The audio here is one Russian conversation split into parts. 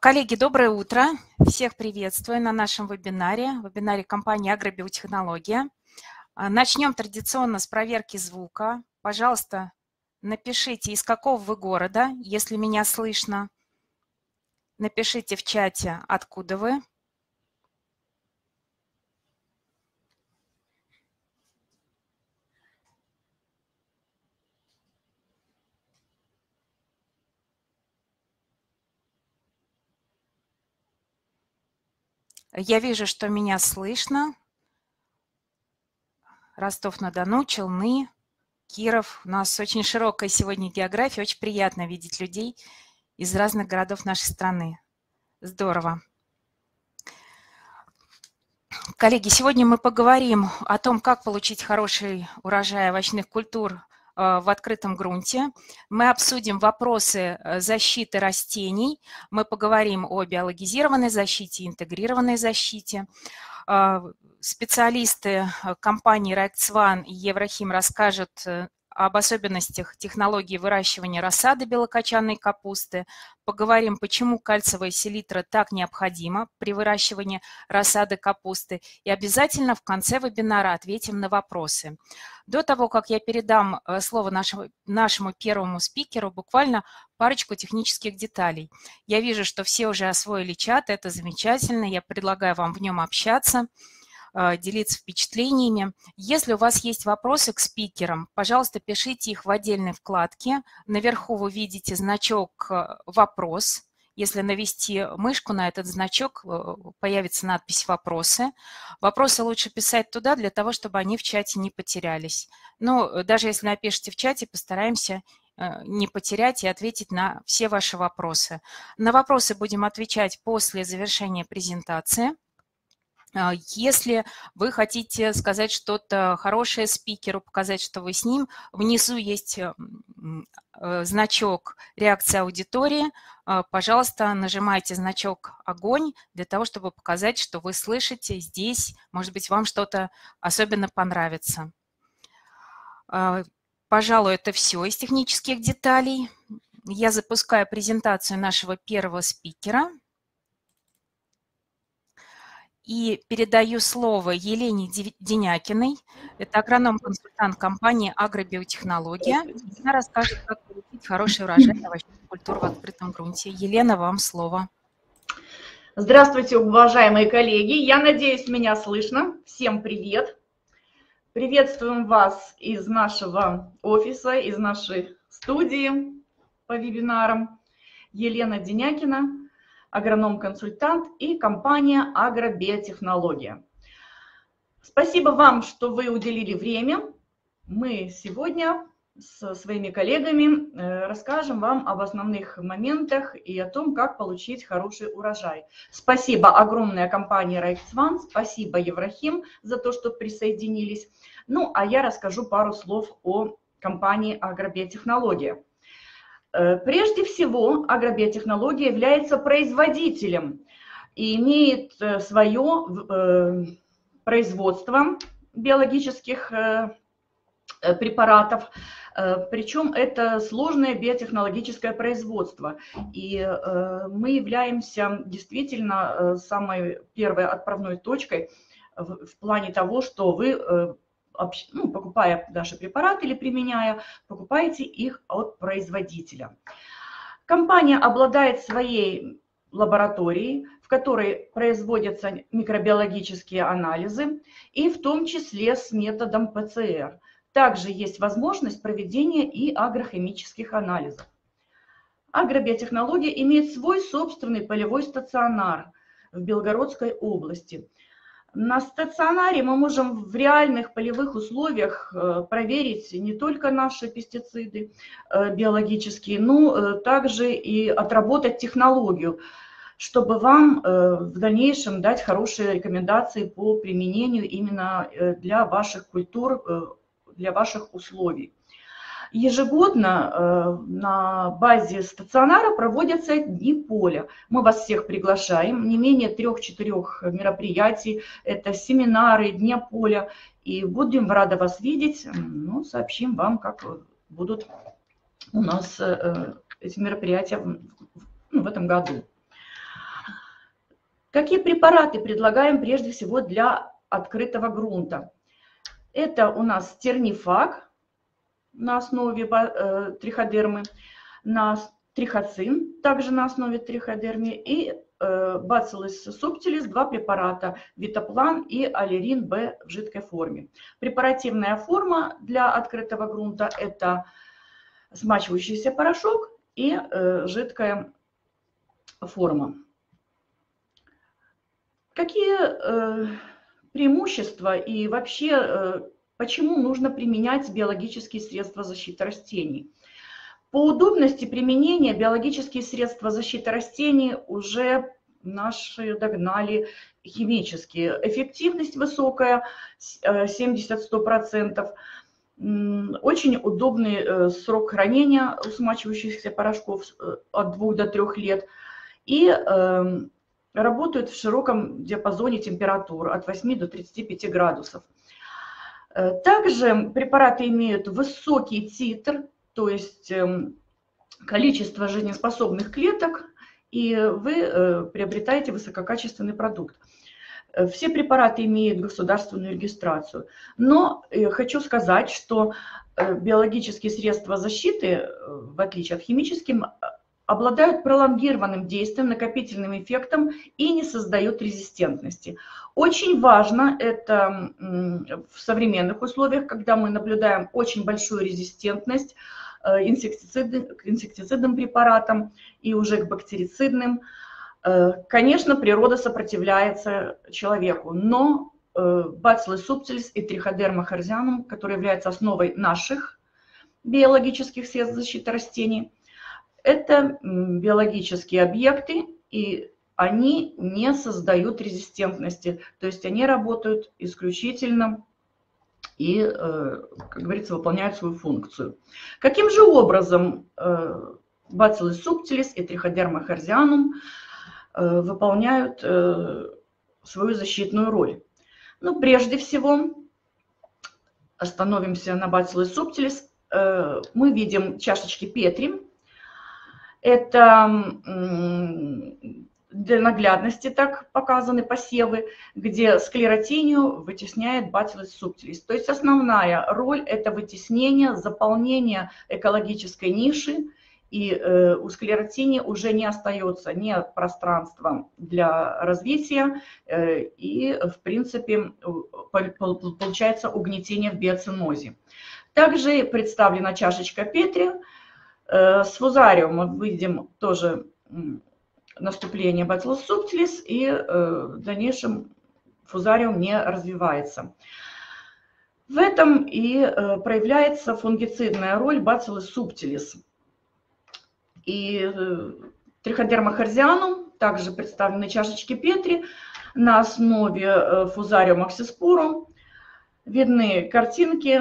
Коллеги, доброе утро. Всех приветствую на нашем вебинаре компании «Агробиотехнология». Начнем традиционно с проверки звука. Пожалуйста, напишите, из какого вы города, если меня слышно. Напишите в чате, откуда вы. Я вижу, что меня слышно. Ростов-на-Дону, Челны, Киров. У нас очень широкая сегодня география. Очень приятно видеть людей из разных городов нашей страны. Здорово. Коллеги, сегодня мы поговорим о том, как получить хороший урожай овощных культур в открытом грунте. Мы обсудим вопросы защиты растений. Мы поговорим о биологизированной защите, интегрированной защите. Специалисты компании «Райк Цваан» и «ЕвроХим» расскажут об особенностях технологии выращивания рассады белокочанной капусты. Поговорим, почему кальциевая селитра так необходима при выращивании рассады капусты. И обязательно в конце вебинара ответим на вопросы. До того, как я передам слово нашему первому спикеру, буквально парочку технических деталей. Я вижу, что все уже освоили чат, это замечательно, я предлагаю вам в нем общаться, делиться впечатлениями. Если у вас есть вопросы к спикерам, пожалуйста, пишите их в отдельной вкладке. Наверху вы видите значок «Вопрос». Если навести мышку на этот значок, появится надпись «Вопросы». Вопросы лучше писать туда, для того, чтобы они в чате не потерялись. Но даже если напишите в чате, постараемся не потерять и ответить на все ваши вопросы. На вопросы будем отвечать после завершения презентации. Если вы хотите сказать что-то хорошее спикеру, показать, что вы с ним, внизу есть значок «Реакция аудитории». Пожалуйста, нажимайте значок «Огонь» для того, чтобы показать, что вы слышите здесь. Может быть, вам что-то особенно понравится. Пожалуй, это все из технических деталей. Я запускаю презентацию нашего первого спикера. И передаю слово Елене Денякиной. Это агроном-консультант компании «Агробиотехнология». Она расскажет, как получить хороший урожай овощных культур в открытом грунте. Елена, вам слово. Здравствуйте, уважаемые коллеги. Я надеюсь, меня слышно. Всем привет. Приветствуем вас из нашего офиса, из нашей студии по вебинарам. Елена Денякина, агроном-консультант и компания «Агробиотехнология». Спасибо вам, что вы уделили время. Мы сегодня со своими коллегами расскажем вам об основных моментах и о том, как получить хороший урожай. Спасибо огромное компании «Райк Цваан», спасибо «ЕвроХим» за то, что присоединились. Ну, а я расскажу пару слов о компании «Агробиотехнология». Прежде всего, агробиотехнология является производителем и имеет свое производство биологических препаратов, причем это сложное биотехнологическое производство. И мы являемся действительно самой первой отправной точкой в плане того, что вы, покупая наши препараты или применяя, покупаете их от производителя. Компания обладает своей лабораторией, в которой производятся микробиологические анализы, и в том числе с методом ПЦР. Также есть возможность проведения и агрохимических анализов. Агробиотехнология имеет свой собственный полевой стационар в Белгородской области. На стационаре мы можем в реальных полевых условиях проверить не только наши пестициды биологические, но также и отработать технологию, чтобы вам в дальнейшем дать хорошие рекомендации по применению именно для ваших культур, для ваших условий. Ежегодно на базе стационара проводятся дни поля. Мы вас всех приглашаем. Не менее 3-4 мероприятий. Это семинары, дни поля. И будем рады вас видеть. Ну, сообщим вам, как будут у нас эти мероприятия в этом году. Какие препараты предлагаем прежде всего для открытого грунта? Это у нас стернифаг на основе триходермы, трихоцин также на основе триходермы и Bacillus subtilis, два препарата, Витаплан и Алирин Б в жидкой форме. Препаративная форма для открытого грунта – это смачивающийся порошок и жидкая форма. Какие преимущества и вообще почему нужно применять биологические средства защиты растений? По удобности применения биологические средства защиты растений уже наши догнали химические. Эффективность высокая, 70–100%. Очень удобный срок хранения у смачивающихся порошков от 2 до 3 лет. И работают в широком диапазоне температур от 8 до 35 градусов. Также препараты имеют высокий титр, то есть количество жизнеспособных клеток, и вы приобретаете высококачественный продукт. Все препараты имеют государственную регистрацию. Но хочу сказать, что биологические средства защиты, в отличие от химических, обладают пролонгированным действием, накопительным эффектом и не создают резистентности. Очень важно это в современных условиях, когда мы наблюдаем очень большую резистентность к инсектицидным препаратам и уже к бактерицидным. Конечно, природа сопротивляется человеку, но Bacillus subtilis и Trichoderma harzianum, которые являются основой наших биологических средств защиты растений, это биологические объекты, и они не создают резистентности, то есть они работают исключительно и, как говорится, выполняют свою функцию. Каким же образом Bacillus subtilis и Trichoderma harzianum выполняют свою защитную роль? Ну, прежде всего, остановимся на Bacillus subtilis. Мы видим чашечки Петри. Это для наглядности так показаны посевы, где склеротинию вытесняет Bacillus subtilis. То есть основная роль – это вытеснение, заполнение экологической ниши, и у склеротинии уже не остается ни пространства для развития, и, в принципе, получается угнетение в биоценозе. Также представлена чашечка Петри. С фузариум мы видим тоже наступление Bacillus subtilis, и в дальнейшем фузариум не развивается. В этом и проявляется фунгицидная роль Bacillus subtilis. И Trichoderma harzianum, также представлены чашечки Петри на основе фузариум оксиспорум. Видны картинки,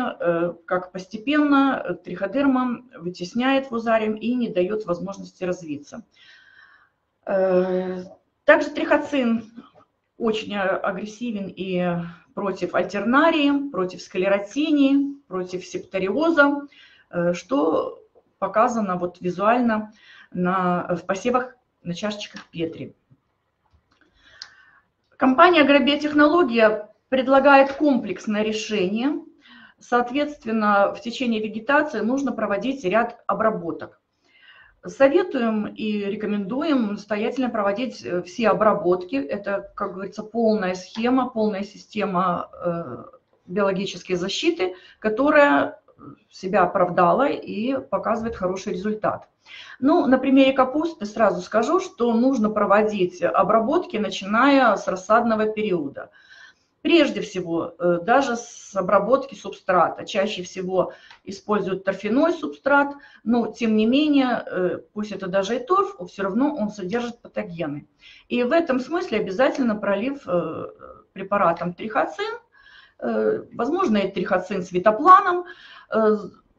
как постепенно триходерма вытесняет фузариум и не дает возможности развиться. Также трихоцин очень агрессивен и против альтернарии, против склеротинии, против септориоза, что показано вот визуально в посевах на чашечках Петри. Компания «Агробиотехнология» предлагает комплексное решение. Соответственно, в течение вегетации нужно проводить ряд обработок. Советуем и рекомендуем настоятельно проводить все обработки. Это, как говорится, полная схема, полная система биологической защиты, которая себя оправдала и показывает хороший результат. Ну, на примере капусты сразу скажу, что нужно проводить обработки, начиная с рассадного периода. Прежде всего, даже с обработки субстрата. Чаще всего используют торфяной субстрат, но тем не менее, пусть это даже и торф, все равно он содержит патогены. И в этом смысле обязательно пролив препаратом трихоцин, возможно и трихоцин с витапланом,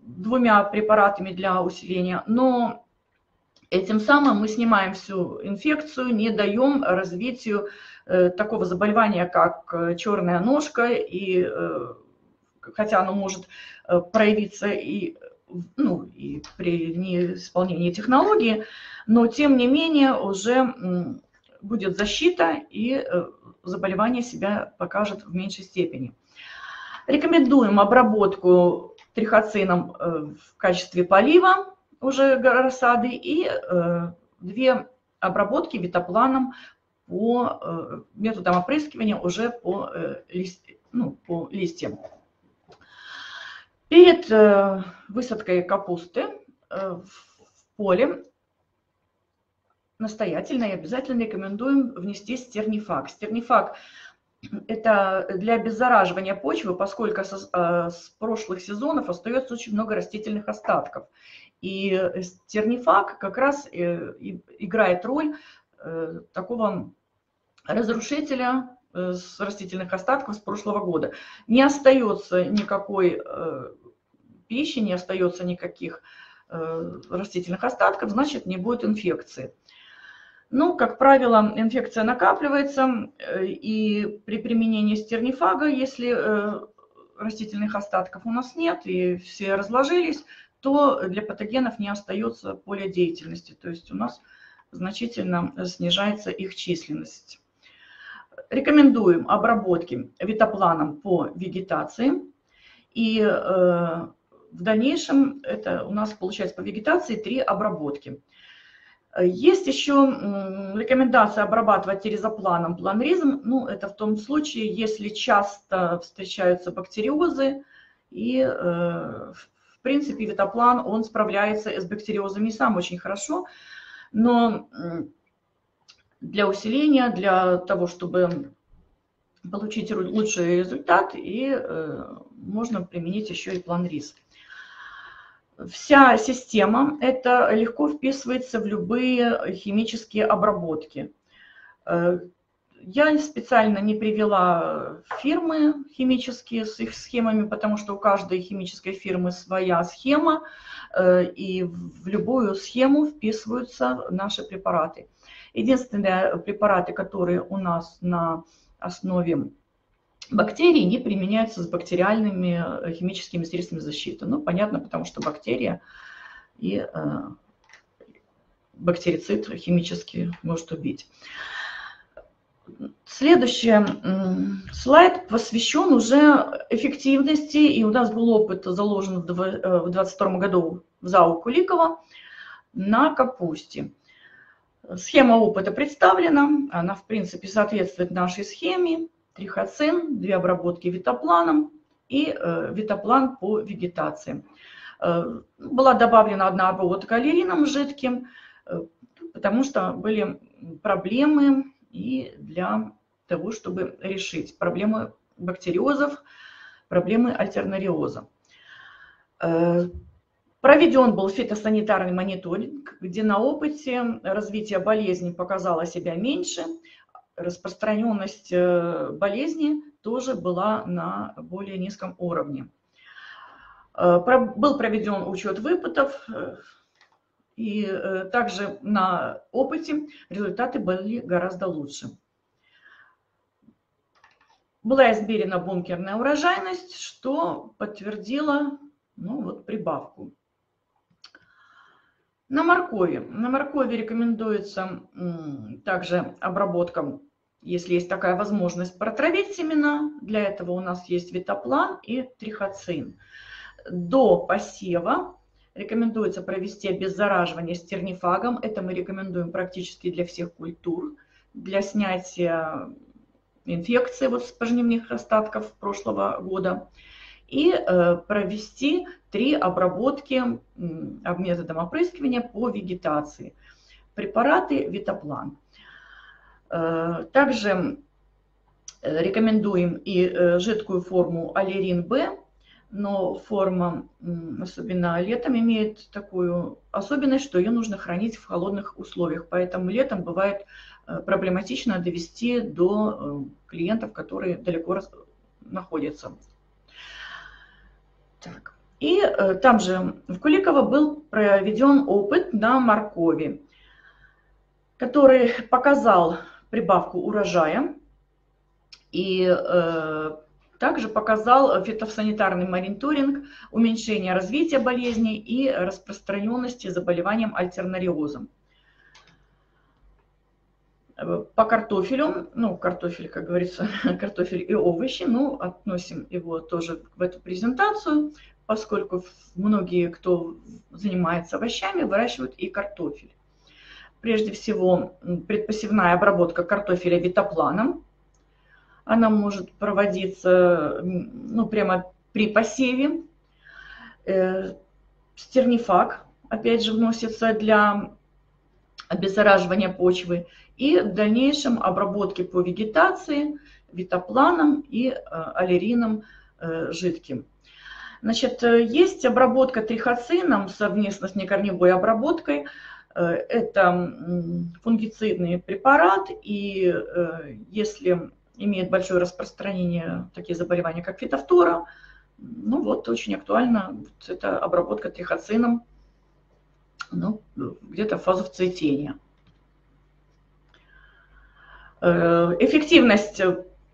двумя препаратами для усиления, но этим самым мы снимаем всю инфекцию, не даем развитию такого заболевания, как черная ножка, и, хотя оно может проявиться и, ну, и при неисполнении технологии, но тем не менее уже будет защита, и заболевание себя покажет в меньшей степени. Рекомендуем обработку трихоцином в качестве полива уже рассады и две обработки витапланом по методам опрыскивания уже по листьям. Перед высадкой капусты в поле настоятельно и обязательно рекомендуем внести стернифаг. Стернифаг – это для обеззараживания почвы, поскольку с прошлых сезонов остается очень много растительных остатков. И стернифаг как раз играет роль такого разрушителя с растительных остатков с прошлого года. Не остается никакой пищи, не остается никаких растительных остатков, значит, не будет инфекции. Ну, как правило, инфекция накапливается, и при применении стернифага, если растительных остатков у нас нет и все разложились, то для патогенов не остается поля деятельности, то есть у нас значительно снижается их численность. Рекомендуем обработки витапланом по вегетации, и в дальнейшем это у нас получается по вегетации 3 обработки. Есть еще рекомендация обрабатывать тиризопланом, планризом. Ну, это в том случае, если часто встречаются бактериозы, и, в принципе, витаплан, он справляется с бактериозами сам очень хорошо, но для усиления, для того, чтобы получить лучший результат, и можно применить еще и планриз. Вся система это легко вписывается в любые химические обработки. Я специально не привела фирмы химические с их схемами, потому что у каждой химической фирмы своя схема, и в любую схему вписываются наши препараты. Единственные препараты, которые у нас на основе бактерии, не применяются с бактериальными химическими средствами защиты. Ну, понятно, потому что бактерия и бактерицид химически может убить. Следующий слайд посвящен уже эффективности. И у нас был опыт заложен в 2022 году в ЗАО Куликова на капусте. Схема опыта представлена. Она, в принципе, соответствует нашей схеме. Трихоцин, 2 обработки витапланом и витаплан по вегетации. Была добавлена 1 обработка алирином жидким, потому что были проблемы и для того, чтобы решить проблемы бактериозов, проблемы альтернариоза. Проведен был фитосанитарный мониторинг, где на опыте развитие болезни показало себя меньше, распространенность болезни тоже была на более низком уровне. Был проведен учет выпадов, и также на опыте результаты были гораздо лучше. Была измерена бункерная урожайность, что подтвердило, ну, вот, прибавку. На моркови. На моркови рекомендуется также обработка, если есть такая возможность, протравить семена. Для этого у нас есть витаплан и трихоцин. До посева рекомендуется провести обеззараживание стернифагом. Это мы рекомендуем практически для всех культур, для снятия инфекции вот с пожнивных остатков прошлого года. И провести 3 обработки методом опрыскивания по вегетации. Препараты витаплан. Также рекомендуем и жидкую форму Алирин Б, но форма, особенно летом, имеет такую особенность, что ее нужно хранить в холодных условиях. Поэтому летом бывает проблематично довести до клиентов, которые далеко находятся. Так. И там же в Куликово был проведен опыт на моркови, который показал прибавку урожая и также показал фитосанитарный мониторинг, уменьшение развития болезней и распространенности заболеванием альтернариозом. По картофелю, ну, картофель, как говорится, картофель и овощи, ну, относим его тоже в эту презентацию, поскольку многие, кто занимается овощами, выращивают и картофель. Прежде всего, предпосевная обработка картофеля витапланом. Она может проводиться, ну, прямо при посеве. Стернифаг, опять же, вносится для обеззараживания почвы. И в дальнейшем обработки по вегетации витапланом и алирином жидким. Значит, есть обработка трихоцином совместно с некорневой обработкой. Это фунгицидный препарат, и если имеет большое распространение такие заболевания, как фитофтора, ну вот очень актуальна вот эта обработка трихоцином, ну, где-то в фазу цветения. Эффективность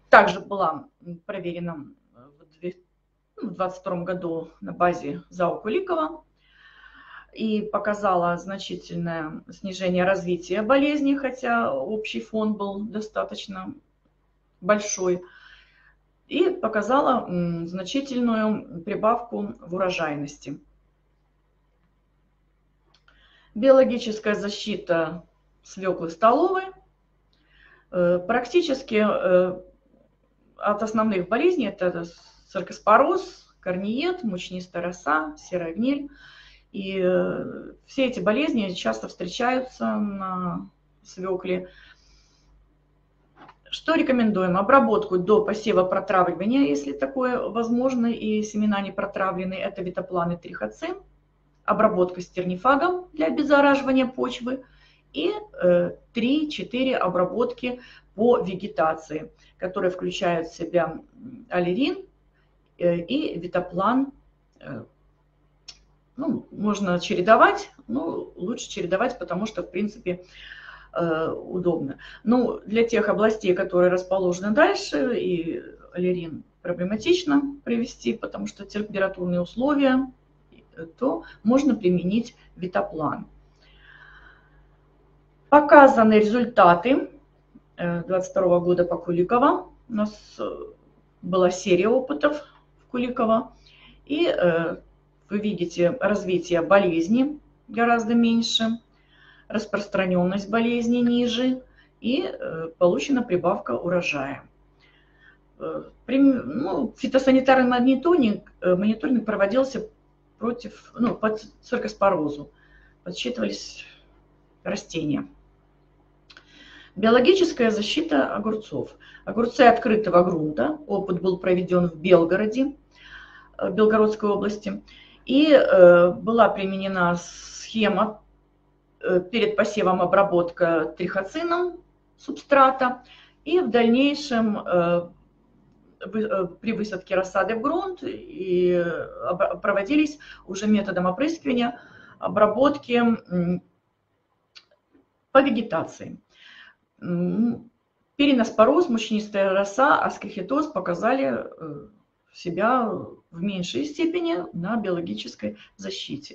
также была проверена в 2022 году на базе ЗАО Куликова и показала значительное снижение развития болезни, хотя общий фон был достаточно большой, и показала значительную прибавку в урожайности. Биологическая защита свеклы столовой. Практически от основных болезней это циркоспороз, корниет, мучнистая роса, серая гниль. И все эти болезни часто встречаются на свекле. Что рекомендуем? Обработку до посева протравливания, если такое возможно, и семена не протравлены, это витаплан и трихоцин. Обработка стернифагом для обеззараживания почвы. И 3-4 обработки по вегетации, которые включают в себя алирин и витаплан. Ну, можно чередовать, но лучше чередовать, потому что, в принципе, удобно. Ну, для тех областей, которые расположены дальше, и алирин проблематично привести, потому что температурные условия, то можно применить витаплан. Показаны результаты 2022 года по Куликово. У нас была серия опытов в Куликово. И вы видите развитие болезни гораздо меньше, распространенность болезни ниже и получена прибавка урожая. Ну, фитосанитарный мониторинг проводился против, ну, по циркоспорозу. Подсчитывались растения. Биологическая защита огурцов. Огурцы открытого грунта. Опыт был проведен в Белгороде, в Белгородской области. И была применена схема перед посевом обработка трихоцином субстрата. И в дальнейшем при высадке рассады в грунт и проводились уже методом опрыскивания обработки по вегетации. Периноспороз, мучнистая роса, аскохитоз показали себя в меньшей степени на биологической защите.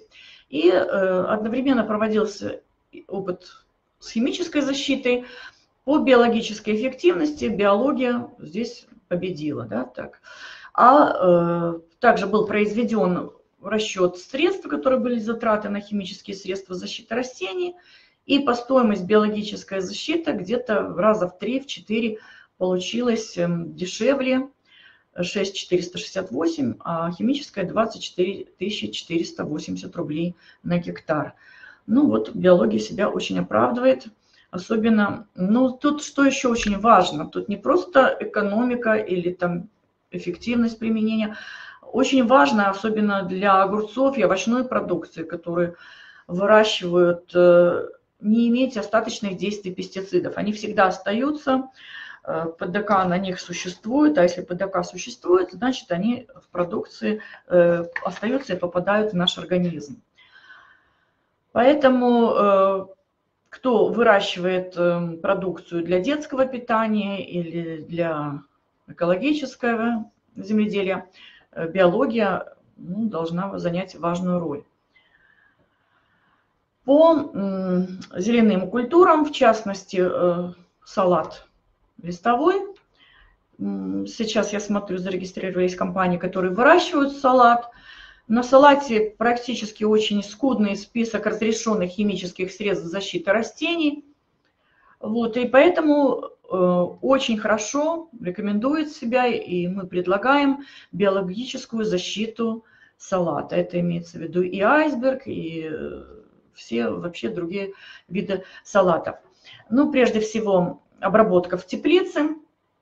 И одновременно проводился опыт с химической защитой. По биологической эффективности биология здесь победила. Да, так. Также был произведен расчет средств, которые были затраты на химические средства защиты растений. И по стоимости биологическая защита где-то раза в 3-4 получилась дешевле, 6468, а химическая 24480 рублей на гектар. Ну вот биология себя очень оправдывает. Особенно, ну тут что еще очень важно, тут не просто экономика или там эффективность применения. Очень важно, особенно для огурцов и овощной продукции, которые выращивают, не иметь остаточных действий пестицидов. Они всегда остаются, ПДК на них существует, а если ПДК существует, значит они в продукции остаются и попадают в наш организм. Поэтому кто выращивает продукцию для детского питания или для экологического земледелия, биология, ну, должна занять важную роль. По зеленым культурам, в частности, салат листовой. Сейчас я смотрю, зарегистрировались компании, которые выращивают салат. На салате практически очень скудный список разрешенных химических средств защиты растений. Вот, и поэтому очень хорошо рекомендует себя, и мы предлагаем биологическую защиту салата. Это имеется в виду и айсберг, и все вообще другие виды салатов. Ну, прежде всего, обработка в теплице.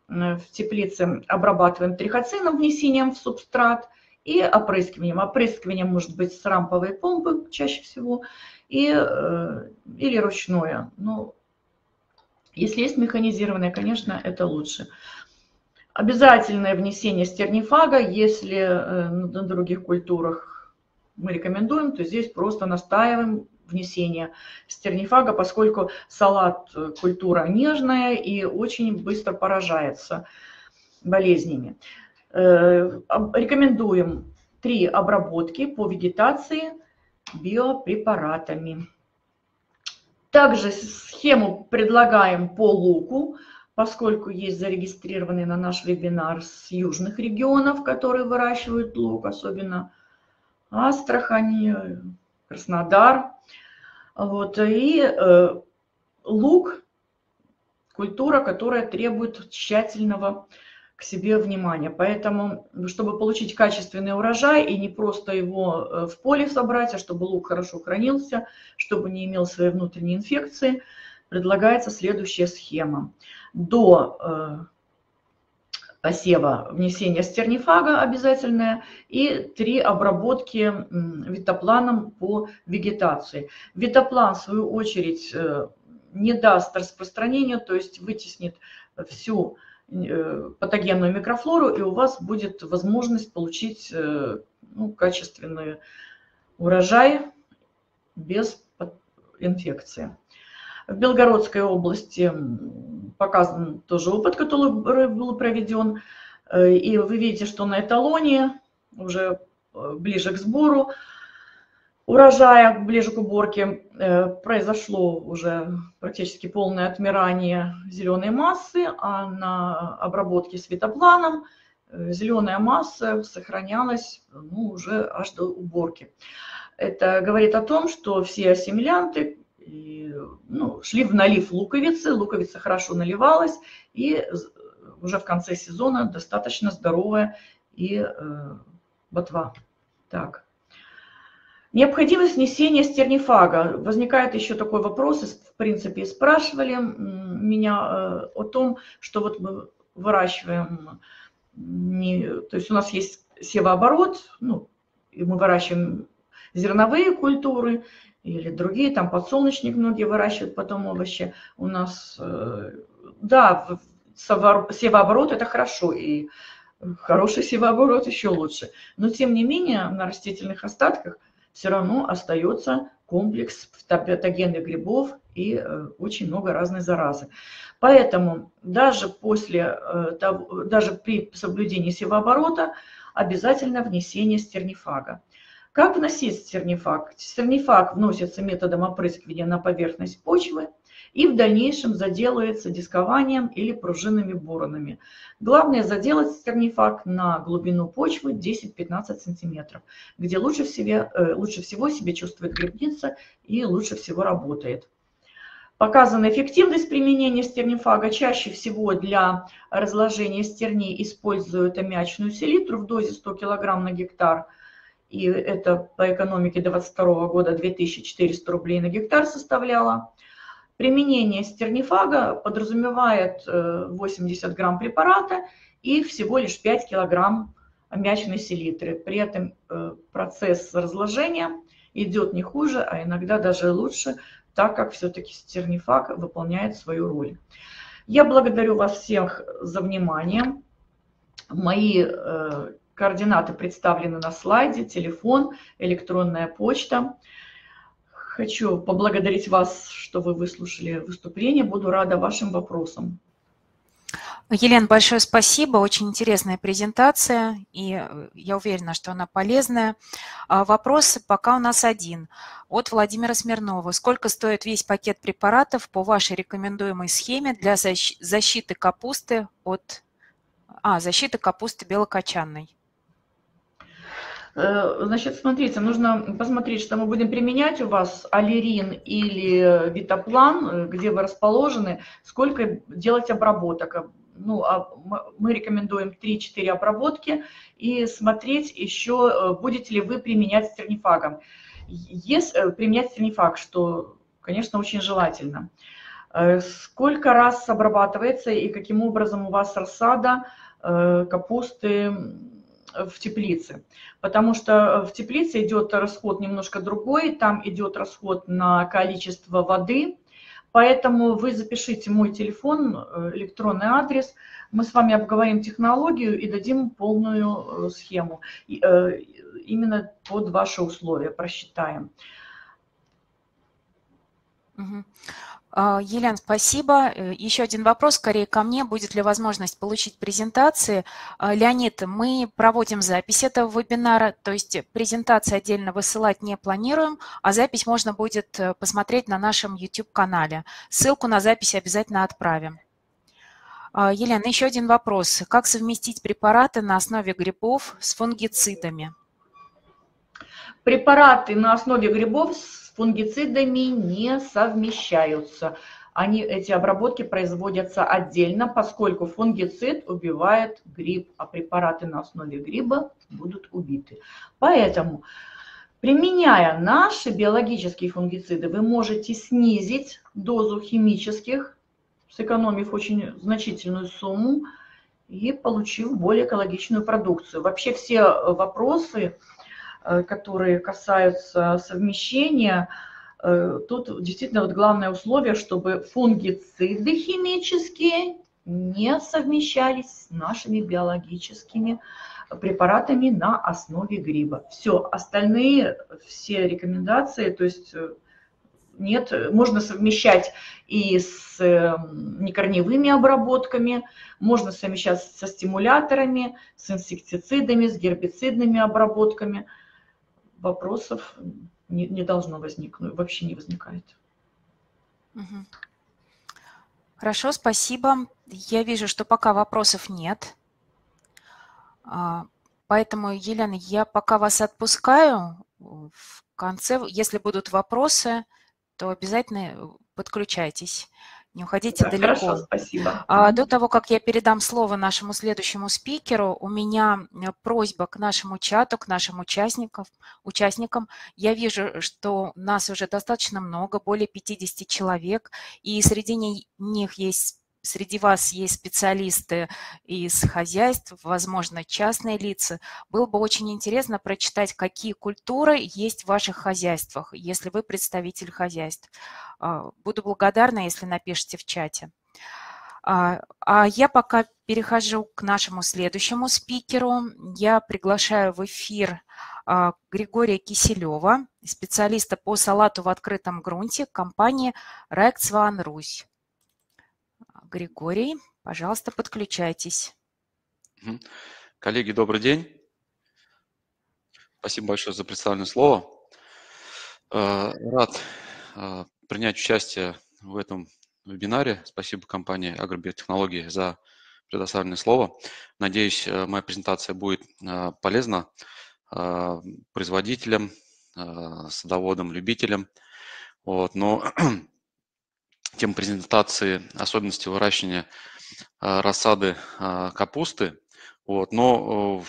В теплице обрабатываем трихоцином, внесением в субстрат, и опрыскиванием. Опрыскивание может быть с рамповой помпы чаще всего или ручное. Но если есть механизированное, конечно, это лучше. Обязательное внесение стернифага, если на других культурах мы рекомендуем, то здесь просто настаиваем внесение стернифага, поскольку салат культура нежная и очень быстро поражается болезнями. Рекомендуем 3 обработки по вегетации биопрепаратами. Также схему предлагаем по луку, поскольку есть зарегистрированные на наш вебинар с южных регионов, которые выращивают лук, особенно Астрахань, Краснодар. Вот. И лук – культура, которая требует тщательного к себе внимание. Поэтому, чтобы получить качественный урожай и не просто его в поле собрать, а чтобы лук хорошо хранился, чтобы не имел своей внутренней инфекции, предлагается следующая схема. До посева внесение стернифага обязательное и 3 обработки витапланом по вегетации. Витаплан, в свою очередь, не даст распространению, то есть вытеснит всю патогенную микрофлору, и у вас будет возможность получить качественный урожай без инфекции. В Белгородской области показан тоже опыт, который был проведен, и вы видите, что на эталоне уже ближе к сбору урожая, ближе к уборке, произошло уже практически полное отмирание зеленой массы, а на обработке с витапланом зеленая масса сохранялась уже аж до уборки. Это говорит о том, что все ассимилянты шли в налив луковицы, луковица хорошо наливалась, и уже в конце сезона достаточно здоровая и ботва. Так. Необходимость внесения стернифага. Возникает еще такой вопрос, в принципе, и спрашивали меня о том, что вот мы выращиваем, то есть у нас есть севооборот, и мы выращиваем зерновые культуры или другие, там подсолнечник многие выращивают, потом овощи. У нас, да, севооборот – это хорошо, и хороший севооборот еще лучше. Но, тем не менее, на растительных остатках все равно остается комплекс патогенных грибов и очень много разной заразы. Поэтому даже при соблюдении севооборота обязательно внесение стернифага. Как вносить стернифаг? Стернифаг вносится методом опрыскивания на поверхность почвы и в дальнейшем заделывается дискованием или пружинными буронами. Главное заделать стернифаг на глубину почвы 10-15 см, где лучше всего себя чувствует грибница и лучше всего работает. Показана эффективность применения стернифага. Чаще всего для разложения стерней используют аммиачную селитру в дозе 100 кг на гектар. И это по экономике 2022 года 2400 рублей на гектар составляло. Применение стернифага подразумевает 80 грамм препарата и всего лишь 5 килограмм аммиачной селитры. При этом процесс разложения идет не хуже, а иногда даже лучше, так как все-таки стернифаг выполняет свою роль. Я благодарю вас всех за внимание. Мои координаты представлены на слайде, телефон, электронная почта. Хочу поблагодарить вас, что вы выслушали выступление. Буду рада вашим вопросам. Елена, большое спасибо. Очень интересная презентация, и я уверена, что она полезная. Вопрос пока у нас один. От Владимира Смирнова. Сколько стоит весь пакет препаратов по вашей рекомендуемой схеме для защиты капусты от... защиты капусты белокочанной? Значит, смотрите, нужно посмотреть, что мы будем применять у вас, Алирин или Витаплан, где вы расположены, сколько делать обработок. Ну, мы рекомендуем 3-4 обработки и смотреть еще, будете ли вы применять стернифагом. Если применять стернифаг, что, конечно, очень желательно. Сколько раз обрабатывается и каким образом у вас рассада капусты в теплице, потому что в теплице идет расход немножко другой, там идет расход на количество воды, поэтому вы запишите мой телефон, электронный адрес, мы с вами обговорим технологию и дадим полную схему, именно под ваши условия просчитаем. Елена, спасибо. Еще один вопрос, скорее ко мне. Будет ли возможность получить презентации? Леонид, мы проводим запись этого вебинара, то есть презентации отдельно высылать не планируем, а запись можно будет посмотреть на нашем YouTube-канале. Ссылку на запись обязательно отправим. Елена, еще один вопрос. Как совместить препараты на основе грибов с фунгицидами? Препараты на основе грибов с фунгицидами не совмещаются. Эти обработки производятся отдельно, поскольку фунгицид убивает гриб, а препараты на основе гриба будут убиты. Поэтому, применяя наши биологические фунгициды, вы можете снизить дозу химических, сэкономив очень значительную сумму и получив более экологичную продукцию. Вообще все вопросы, которые касаются совмещения, тут действительно вот главное условие, чтобы фунгициды химические не совмещались с нашими биологическими препаратами на основе гриба. Все, остальные, все рекомендации, то есть нет, можно совмещать и с некорневыми обработками, можно совмещать со стимуляторами, с инсектицидами, с гербицидными обработками. Вопросов не должно возникнуть, вообще не возникает. Хорошо, спасибо. Я вижу, что пока вопросов нет. Поэтому, Елена, я пока вас отпускаю. В конце, если будут вопросы, то обязательно подключайтесь. Не уходите далеко. Хорошо, спасибо. До того, как я передам слово нашему следующему спикеру, у меня просьба к нашему чату, к нашим участникам. Я вижу, что нас уже достаточно много, более 50 человек, и среди вас есть специалисты из хозяйств, возможно, частные лица. Было бы очень интересно прочитать, какие культуры есть в ваших хозяйствах, если вы представитель хозяйств. Буду благодарна, если напишите в чате. А я пока перехожу к нашему следующему спикеру. Я приглашаю в эфир Григория Киселева, специалиста по салату в открытом грунте компании «Райк Цваан Русь». Григорий, пожалуйста, подключайтесь. Коллеги, добрый день. Спасибо большое за представленное слово. Рад принять участие в этом вебинаре. Спасибо компании «Агробиотехнология» за предоставленное слово. Надеюсь, моя презентация будет полезна производителям, садоводам, любителям. Вот, но... Тема презентации особенности выращивания рассады капусты. Вот. Но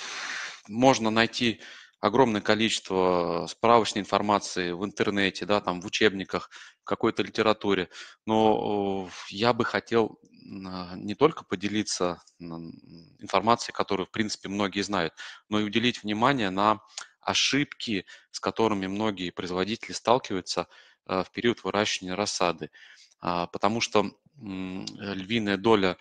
можно найти огромное количество справочной информации в интернете, да, там, в учебниках, в какой-то литературе. Но я бы хотел не только поделиться информацией, которую, в принципе, многие знают, но и уделить внимание на ошибки, с которыми многие производители сталкиваются в период выращивания рассады. Потому что львиная доля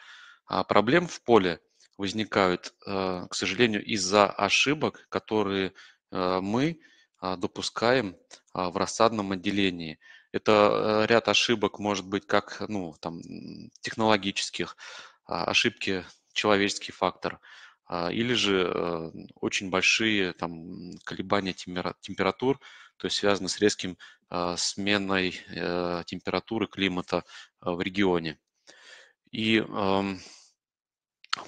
проблем в поле возникают, к сожалению, из-за ошибок, которые мы допускаем в рассадном отделении. Это ряд ошибок может быть как технологических, ошибки человеческий фактор, или же очень большие там, колебания температур, то есть связаны с резким сменой температуры климата в регионе. И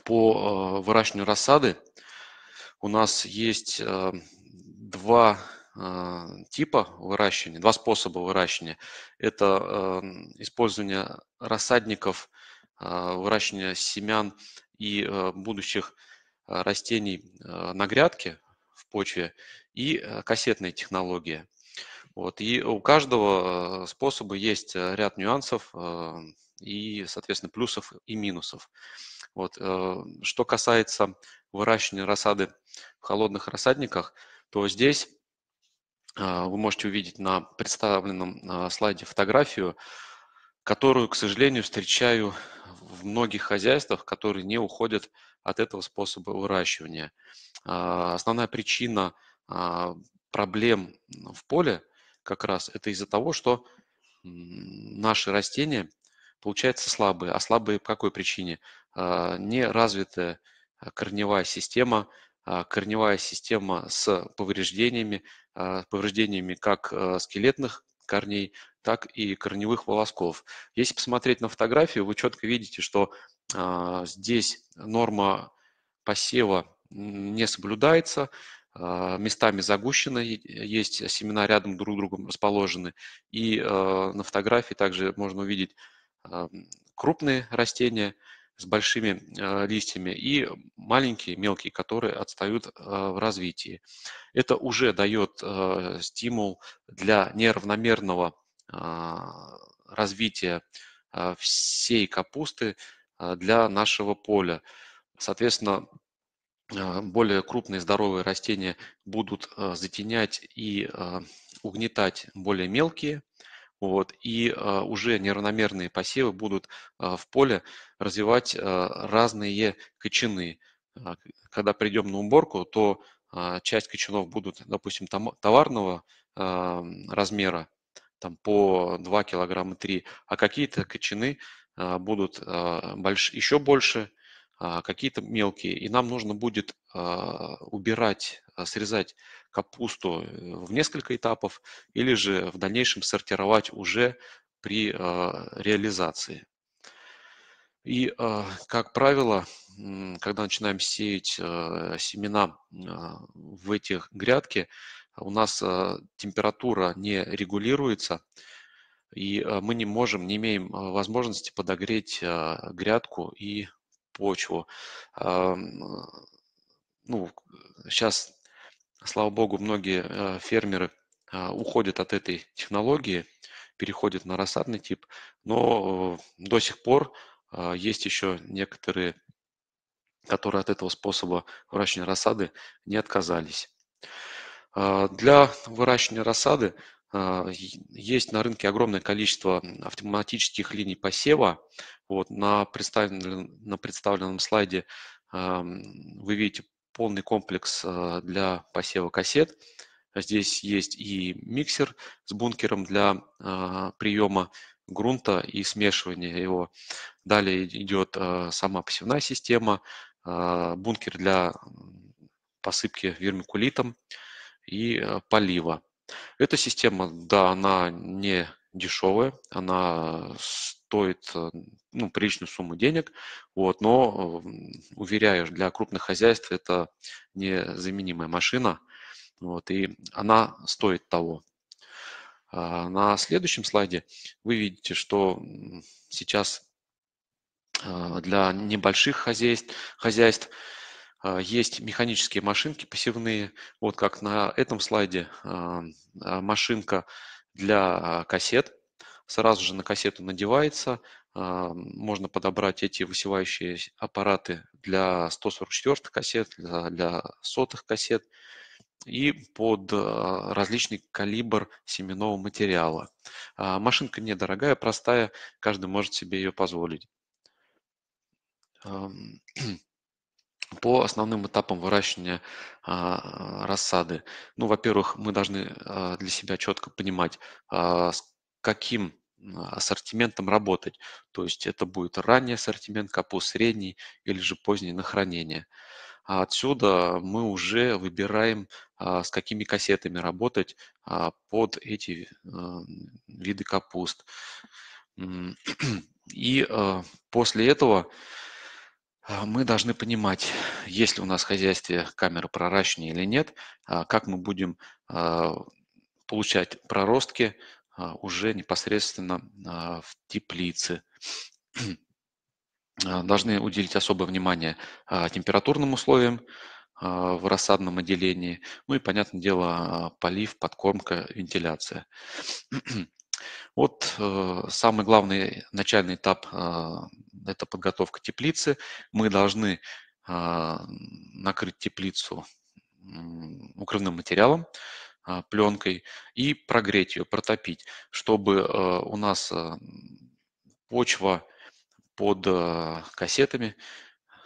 по выращиванию рассады у нас есть два типа выращивания, два способа выращивания. Это использование рассадников, выращивание семян и будущих растений на грядке в почве и кассетная технология. Вот. И у каждого способа есть ряд нюансов и, соответственно, плюсов и минусов. Вот. Что касается выращивания рассады в холодных рассадниках, то здесь вы можете увидеть на представленном слайде фотографию, которую, к сожалению, встречаю в многих хозяйствах, которые не уходят от этого способа выращивания. Основная причина проблем в поле как раз это из-за того, что наши растения получаются слабые. А слабые по какой причине? Не развитая корневая система с повреждениями как скелетных корней, так и корневых волосков. Если посмотреть на фотографию, вы четко видите, что здесь норма посева не соблюдается, местами загущено, есть семена рядом друг с другом расположены. И на фотографии также можно увидеть крупные растения с большими листьями и маленькие, мелкие, которые отстают в развитии. Это уже дает стимул для неравномерного развития всей капусты для нашего поля. Соответственно, более крупные здоровые растения будут затенять и угнетать более мелкие. Вот, и уже неравномерные посевы будут в поле развивать разные кочаны. Когда придем на уборку, то часть кочанов будут, допустим, товарного размера, там, по 2 килограмма 3, а какие-то кочаны будут еще больше, какие-то мелкие. И нам нужно будет убирать, срезать капусту в несколько этапов или же в дальнейшем сортировать уже при реализации. И, как правило, когда начинаем сеять семена в этих грядки, у нас температура не регулируется, и мы не можем, не имеем возможности подогреть грядку и почву. Ну, сейчас, слава богу, многие фермеры уходят от этой технологии, переходят на рассадный тип, но до сих пор есть еще некоторые, которые от этого способа выращивания рассады не отказались. Для выращивания рассады есть на рынке огромное количество автоматических линий посева. Вот, на представленном слайде вы видите полный комплекс для посева кассет. Здесь есть и миксер с бункером для приема грунта и смешивания его. Далее идет сама посевная система, бункер для посыпки вермикулитом и полива. Эта система, да, она не дешевая, она стоит, ну, приличную сумму денег, вот, но, уверяю, для крупных хозяйств это незаменимая машина, вот, и она стоит того. На следующем слайде вы видите, что сейчас для небольших хозяйств есть механические машинки посевные, вот как на этом слайде машинка для кассет. Сразу же на кассету надевается, можно подобрать эти высевающие аппараты для 144-х кассет, для 100-х кассет и под различный калибр семенного материала. Машинка недорогая, простая, каждый может себе ее позволить. По основным этапам выращивания рассады. Ну, во-первых, мы должны для себя четко понимать, с каким ассортиментом работать. То есть это будет ранний ассортимент, капуст средний или же поздний на хранение. А отсюда мы уже выбираем, с какими кассетами работать под эти виды капуст. И после этого мы должны понимать, есть ли у нас в хозяйстве камеры проращивания или нет, как мы будем получать проростки уже непосредственно в теплице. Должны уделить особое внимание температурным условиям в рассадном отделении, ну и, понятное дело, полив, подкормка, вентиляция. Вот самый главный начальный этап – это подготовка теплицы. Мы должны накрыть теплицу укрывным материалом, пленкой, и прогреть ее, протопить, чтобы у нас почва под кассетами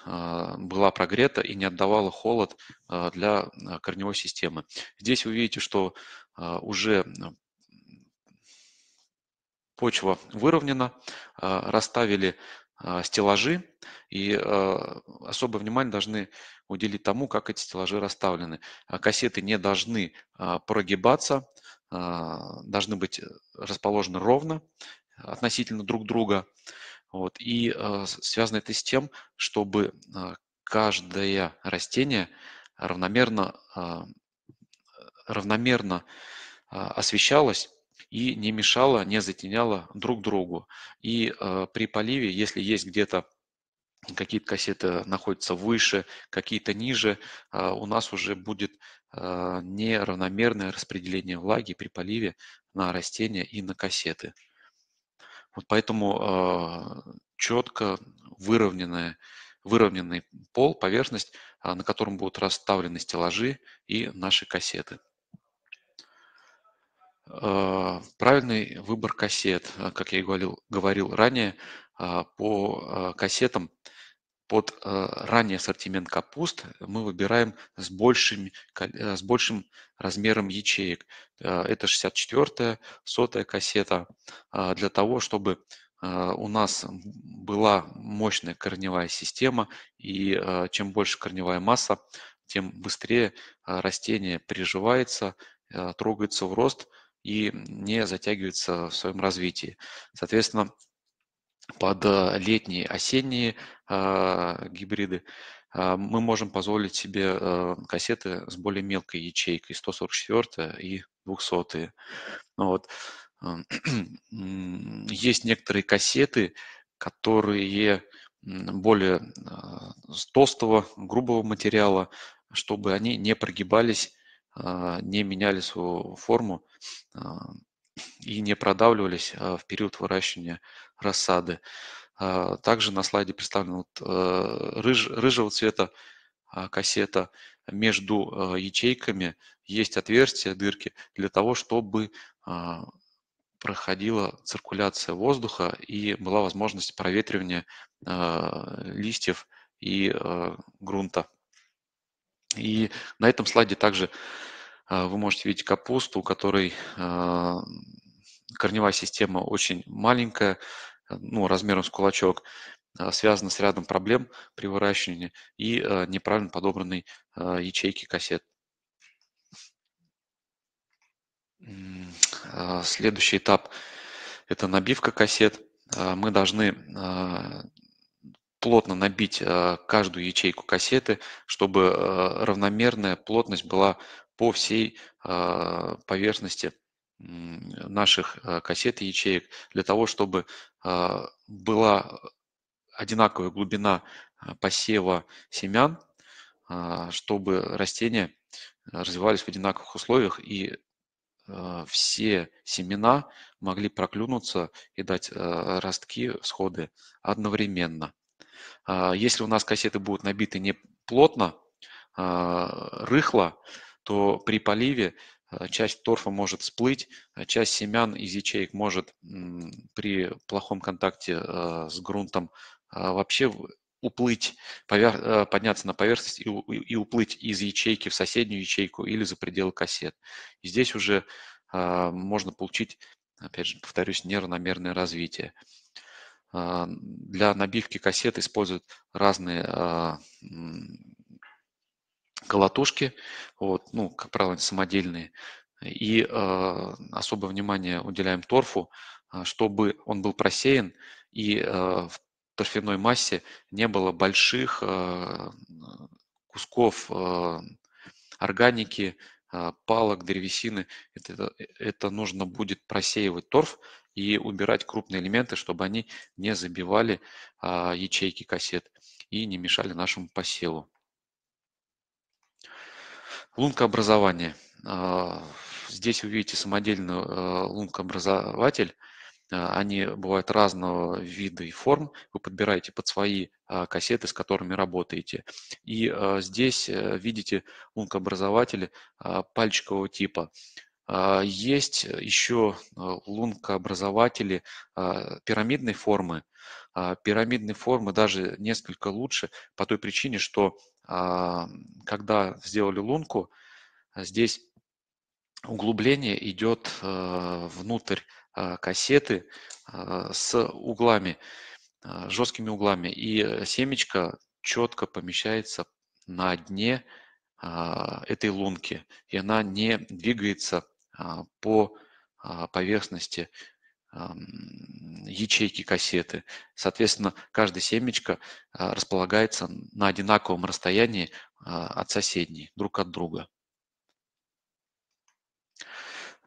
была прогрета и не отдавала холод для корневой системы. Здесь вы видите, что уже почва выровнена, расставили стеллажи, и особое внимание должны уделить тому, как эти стеллажи расставлены. Кассеты не должны прогибаться, должны быть расположены ровно относительно друг друга. Вот. И связано это с тем, чтобы каждое растение равномерно освещалось и не мешало, не затеняло друг другу. И при поливе, если есть где-то какие-то кассеты находятся выше, какие-то ниже, у нас уже будет неравномерное распределение влаги при поливе на растения и на кассеты. Вот поэтому четко выровненный пол, поверхность, на котором будут расставлены стеллажи и наши кассеты. Правильный выбор кассет, как я и говорил ранее, по кассетам под ранний ассортимент капуст мы выбираем с большим размером ячеек. Это 64-я, 100-я кассета, для того, чтобы у нас была мощная корневая система, и чем больше корневая масса, тем быстрее растение приживается, трогается в рост и не затягивается в своем развитии. Соответственно, под летние, осенние гибриды мы можем позволить себе кассеты с более мелкой ячейкой, 144 и 200. Вот. Есть некоторые кассеты, которые более с толстого, грубого материала, чтобы они не прогибались, не меняли свою форму и не продавливались в период выращивания рассады. Также на слайде представлена рыжего цвета кассета. Между ячейками есть отверстия, дырки, для того, чтобы проходила циркуляция воздуха и была возможность проветривания листьев и грунта. И на этом слайде также вы можете видеть капусту, у которой корневая система очень маленькая, ну, размером с кулачок, связана с рядом проблем при выращивании и неправильно подобранной ячейки кассет. Следующий этап – это набивка кассет. Мы должны плотно набить каждую ячейку кассеты, чтобы равномерная плотность была по всей поверхности наших кассет и ячеек, для того, чтобы была одинаковая глубина посева семян, чтобы растения развивались в одинаковых условиях и все семена могли проклюнуться и дать ростки, всходы одновременно. Если у нас кассеты будут набиты не плотно, рыхло, то при поливе часть торфа может всплыть, часть семян из ячеек может при плохом контакте с грунтом вообще уплыть, подняться на поверхность и уплыть из ячейки в соседнюю ячейку или за пределы кассет. И здесь уже можно получить Опять же, повторюсь, неравномерное развитие. Для набивки кассет используют разные колотушки, вот, ну, как правило, самодельные. И особое внимание уделяем торфу, чтобы он был просеян и в торфяной массе не было больших кусков органики, палок, древесины. Это нужно будет просеивать торф и убирать крупные элементы, чтобы они не забивали ячейки кассет и не мешали нашему посеву. Лункообразование. Здесь вы видите самодельный лункообразователь. Они бывают разного вида и форм. Вы подбираете под свои кассеты, с которыми работаете. И здесь видите лункообразователи пальчикового типа. Есть еще лункообразователи пирамидной формы. Пирамидной формы даже несколько лучше по той причине, что когда сделали лунку, здесь углубление идет внутрь кассеты с углами, жесткими углами, и семечко четко помещается на дне этой лунки, и она не двигается по поверхности ячейки кассеты. Соответственно, каждая семечко располагается на одинаковом расстоянии от соседней, друг от друга.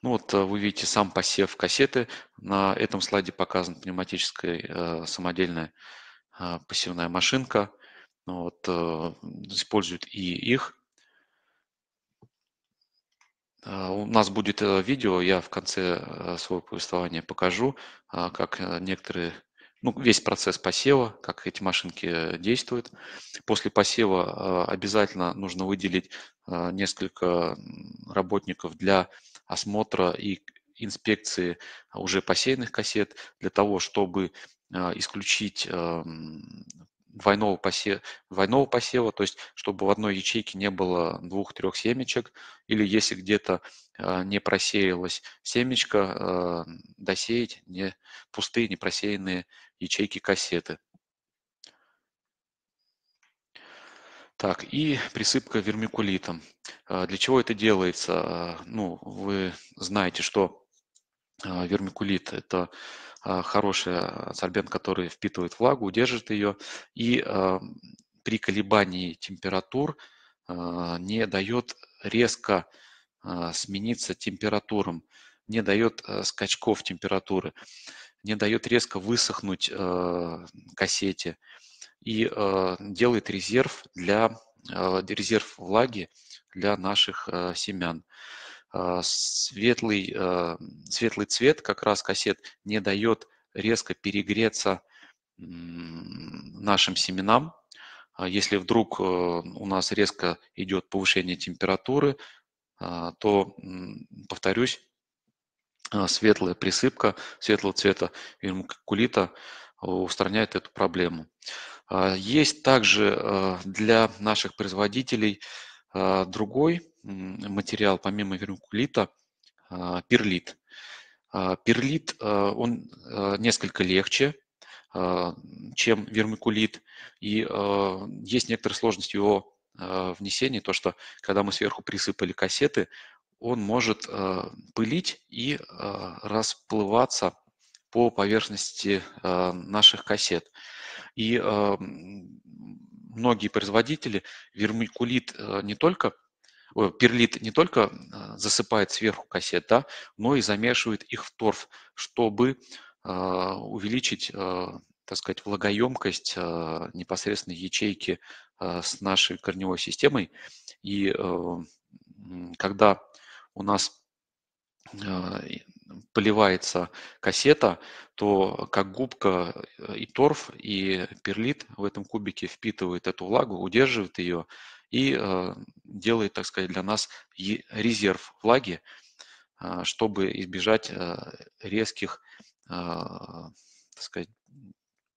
Ну вот вы видите сам посев кассеты. На этом слайде показана пневматическая самодельная посевная машинка. Вот, используют и их. У нас будет видео, я в конце своего повествования покажу, как некоторые, ну, весь процесс посева, как эти машинки действуют. После посева обязательно нужно выделить несколько работников для осмотра и инспекции уже посеянных кассет, для того, чтобы исключить двойного посева, то есть чтобы в одной ячейке не было 2-3 семечек, или если где-то не просеялось семечко, досеять пустые, не просеянные ячейки кассеты. Так, и присыпка вермикулитом. Для чего это делается? Ну, вы знаете, что вермикулит – это хороший адсорбент, который впитывает влагу, удерживает ее, и при колебании температур не дает резко смениться температурам, не дает скачков температуры, не дает резко высохнуть кассете и делает резерв влаги для наших семян. Светлый цвет как раз кассет не дает резко перегреться нашим семенам. Если вдруг у нас резко идет повышение температуры, то, повторюсь, светлая присыпка светлого цвета вермикулита устраняет эту проблему. Есть также для наших производителей другой материал, помимо вермикулита, перлит. Перлит, он несколько легче, чем вермикулит, и есть некоторые сложности его внесения, то что, когда мы сверху присыпали кассеты, он может пылить и расплываться по поверхности наших кассет. И многие производители перлит не только засыпает сверху кассет, да, но и замешивает их в торф, чтобы увеличить, так сказать, влагоемкость непосредственно ячейки с нашей корневой системой. И когда у нас поливается кассета, то как губка и торф, и перлит в этом кубике впитывает эту влагу, удерживает ее и делает, так сказать, для нас резерв влаги, чтобы избежать резких, так сказать,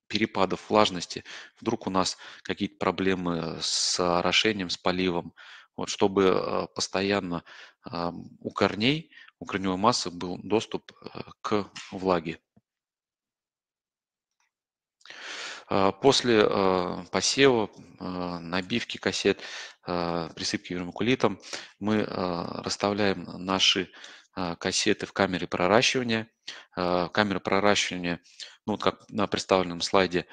перепадов влажности. Вдруг у нас какие-то проблемы с орошением, с поливом. Вот, чтобы постоянно у корней у корневой массы был доступ к влаге. После посева, набивки кассет, присыпки вермикулитом мы расставляем наши кассеты в камере проращивания. Камера проращивания, ну, как на представленном слайде,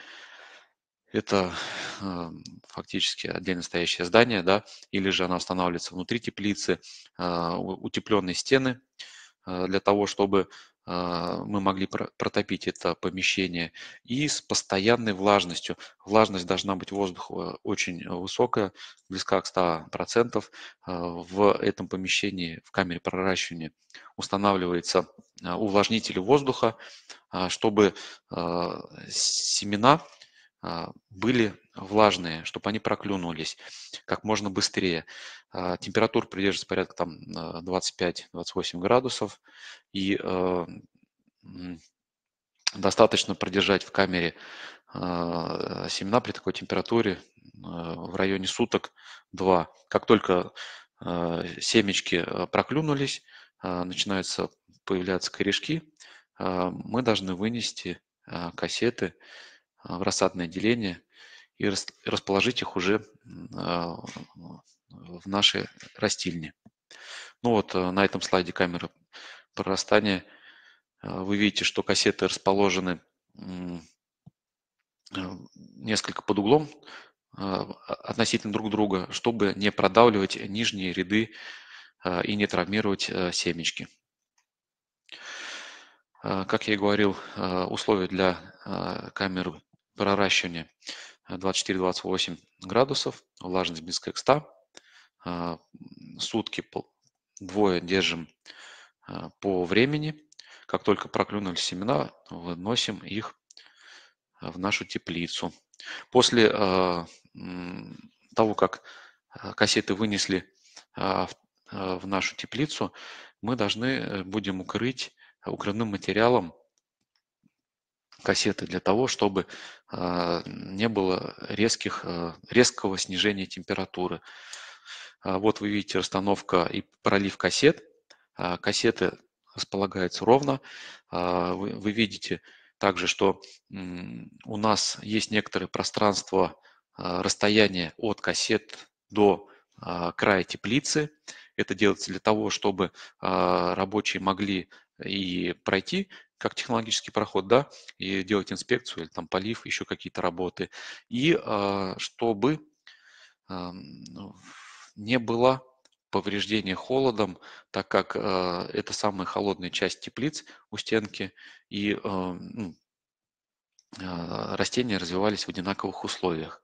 это фактически отдельно стоящее здание, да, или же она устанавливается внутри теплицы, утепленные стены для того, чтобы мы могли протопить это помещение, и с постоянной влажностью. Влажность должна быть воздуха очень высокая, близка к 100%. В этом помещении, в камере проращивания, устанавливается увлажнитель воздуха, чтобы семена были влажные, чтобы они проклюнулись как можно быстрее. Температура придерживается порядка там 25-28 градусов, и достаточно продержать в камере семена при такой температуре в районе суток-два. Как только семечки проклюнулись, начинаются появляться корешки, мы должны вынести кассеты в рассадное отделение и расположить их уже в нашей растильне. Ну вот на этом слайде камеры прорастания вы видите, что кассеты расположены несколько под углом относительно друг друга, чтобы не продавливать нижние ряды и не травмировать семечки. Как я и говорил, условия для камеры проращивания 24-28 градусов, влажность близкая к 100. Сутки двое держим по времени. Как только проклюнулись семена, выносим их в нашу теплицу. После того, как кассеты вынесли в нашу теплицу, мы должны будем укрыть укрывным материалом кассеты для того, чтобы не было резкого снижения температуры. Вот вы видите расстановка и пролив кассет. Кассеты располагаются ровно. Вы видите также, что у нас есть некоторое пространство расстояния от кассет до края теплицы. Это делается для того, чтобы рабочие могли и пройти как технологический проход, да, и делать инспекцию или там полив, еще какие-то работы, и чтобы не было повреждения холодом, так как это самая холодная часть теплиц у стенки, и растения развивались в одинаковых условиях.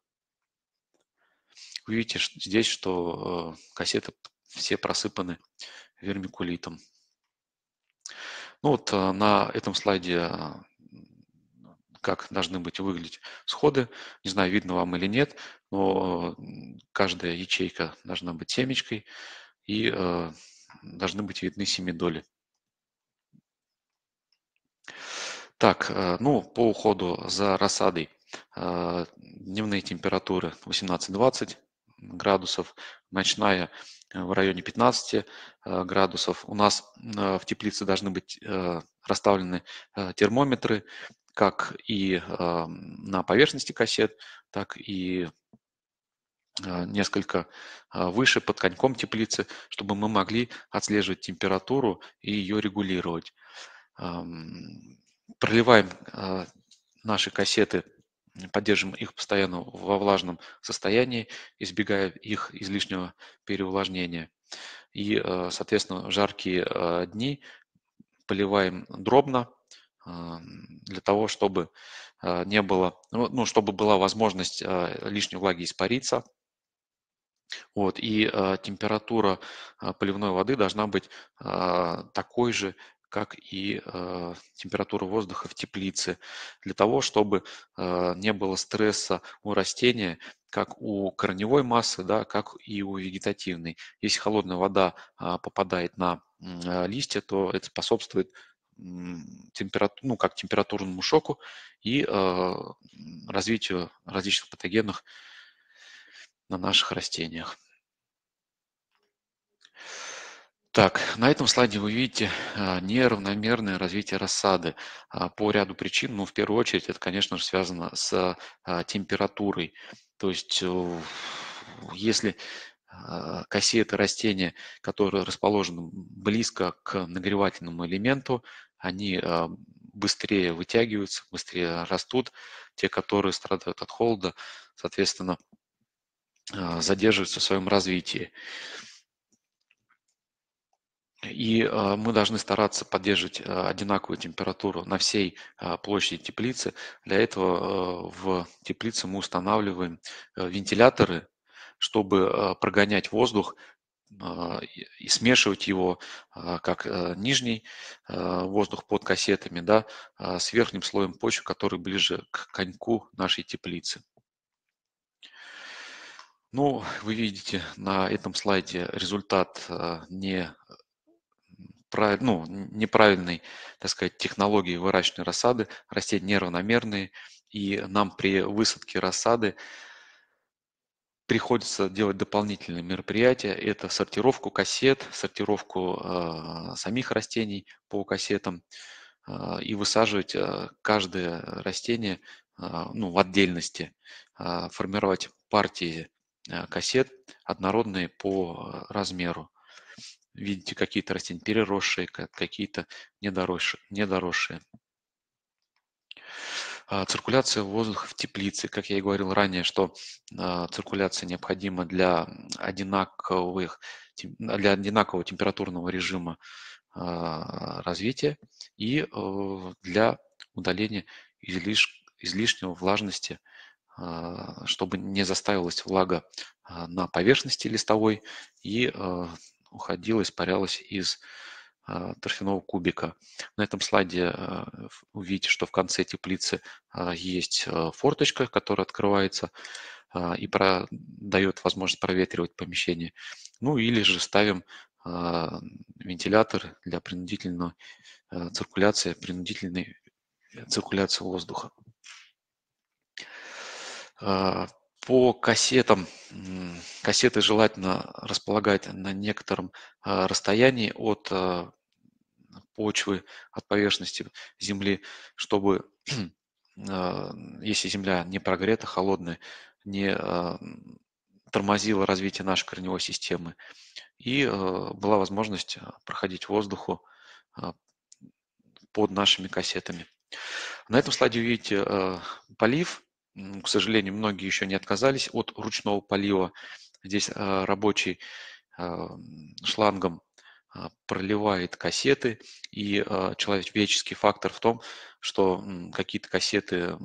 Вы видите здесь, что кассеты все просыпаны вермикулитом. Ну вот на этом слайде как должны быть выглядеть сходы. Не знаю, видно вам или нет, но каждая ячейка должна быть семечкой и должны быть видны семидоли. Так, ну по уходу за рассадой. Дневные температуры 18-20 градусов, ночная в районе 15 градусов. У нас в теплице должны быть расставлены термометры как и на поверхности кассет, так и несколько выше, под коньком теплицы, чтобы мы могли отслеживать температуру и ее регулировать. Проливаем наши кассеты, поддержим их постоянно во влажном состоянии, избегая их излишнего переувлажнения. И, соответственно, в жаркие дни поливаем дробно для того, чтобы не было, ну, чтобы была возможность лишней влаги испариться. Вот. И температура поливной воды должна быть такой же, как и температура воздуха в теплице, для того, чтобы не было стресса у растения, как у корневой массы, да, как и у вегетативной. Если холодная вода попадает на листья, то это способствует ну, как температурному шоку и развитию различных патогенов на наших растениях. Так, на этом слайде вы видите неравномерное развитие рассады по ряду причин, но в первую очередь это, конечно же, связано с температурой. То есть, если кассея – это растение, которое расположено близко к нагревательному элементу, они быстрее вытягиваются, быстрее растут. Те, которые страдают от холода, соответственно, задерживаются в своем развитии. И мы должны стараться поддерживать одинаковую температуру на всей площади теплицы. Для этого в теплице мы устанавливаем вентиляторы, чтобы прогонять воздух и смешивать его как нижний воздух под кассетами, да, с верхним слоем почвы, который ближе к коньку нашей теплицы. Ну, вы видите на этом слайде результат неправильной, так сказать, технологии выращивания рассады. Растения неравномерные, и нам при высадке рассады приходится делать дополнительные мероприятия. Это сортировку кассет, сортировку самих растений по кассетам и высаживать каждое растение в отдельности, формировать партии кассет, однородные по размеру. Видите, какие-то растения переросшие, какие-то недоросшие. Циркуляция воздуха в теплице. Как я и говорил ранее, что циркуляция необходима для одинакового температурного режима развития и для удаления излишнего влажности, чтобы не застаивалась влага на поверхности листовой и уходила, испарялась из торфяного кубика. На этом слайде вы видите, что в конце теплицы есть форточка, которая открывается и дает возможность проветривать помещение. Ну или же ставим вентилятор для принудительной циркуляции воздуха. По кассетам. Кассеты желательно располагать на некотором расстоянии от почвы, от поверхности земли, чтобы, если земля не прогрета, холодная, не тормозила развитие нашей корневой системы. И была возможность проходить воздуху под нашими кассетами. На этом слайде вы видите полив. К сожалению, многие еще не отказались от ручного полива. Здесь рабочий шлангом проливает кассеты, и человеческий фактор в том, что какие-то кассеты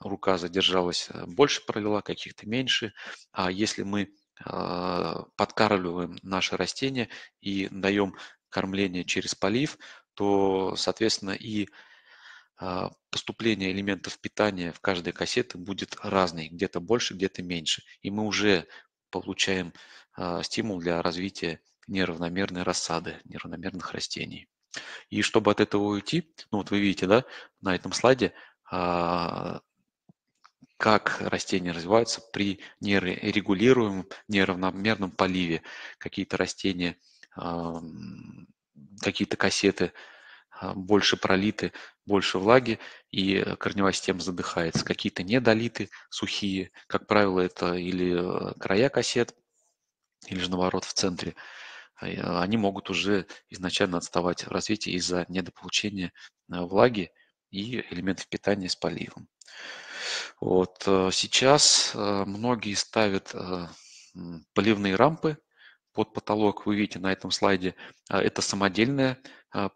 рука задержалась больше, пролила, каких-то меньше. А если мы подкармливаем наши растения и даем кормление через полив, то, соответственно, и поступление элементов питания в каждой кассете будет разной, где-то больше, где-то меньше. И мы уже получаем стимул для развития неравномерной рассады, неравномерных растений. И чтобы от этого уйти, вот вы видите, да, на этом слайде, как растения развиваются при нерегулируемом, неравномерном поливе. Какие-то растения, какие-то кассеты больше пролиты, больше влаги, и корневая система задыхается. Какие-то недолиты, сухие, как правило, это или края кассет, или же наоборот в центре. Они могут уже изначально отставать в развитии из-за недополучения влаги и элементов питания с поливом. Вот. Сейчас многие ставят поливные рампы под потолок. Вы видите на этом слайде, это самодельная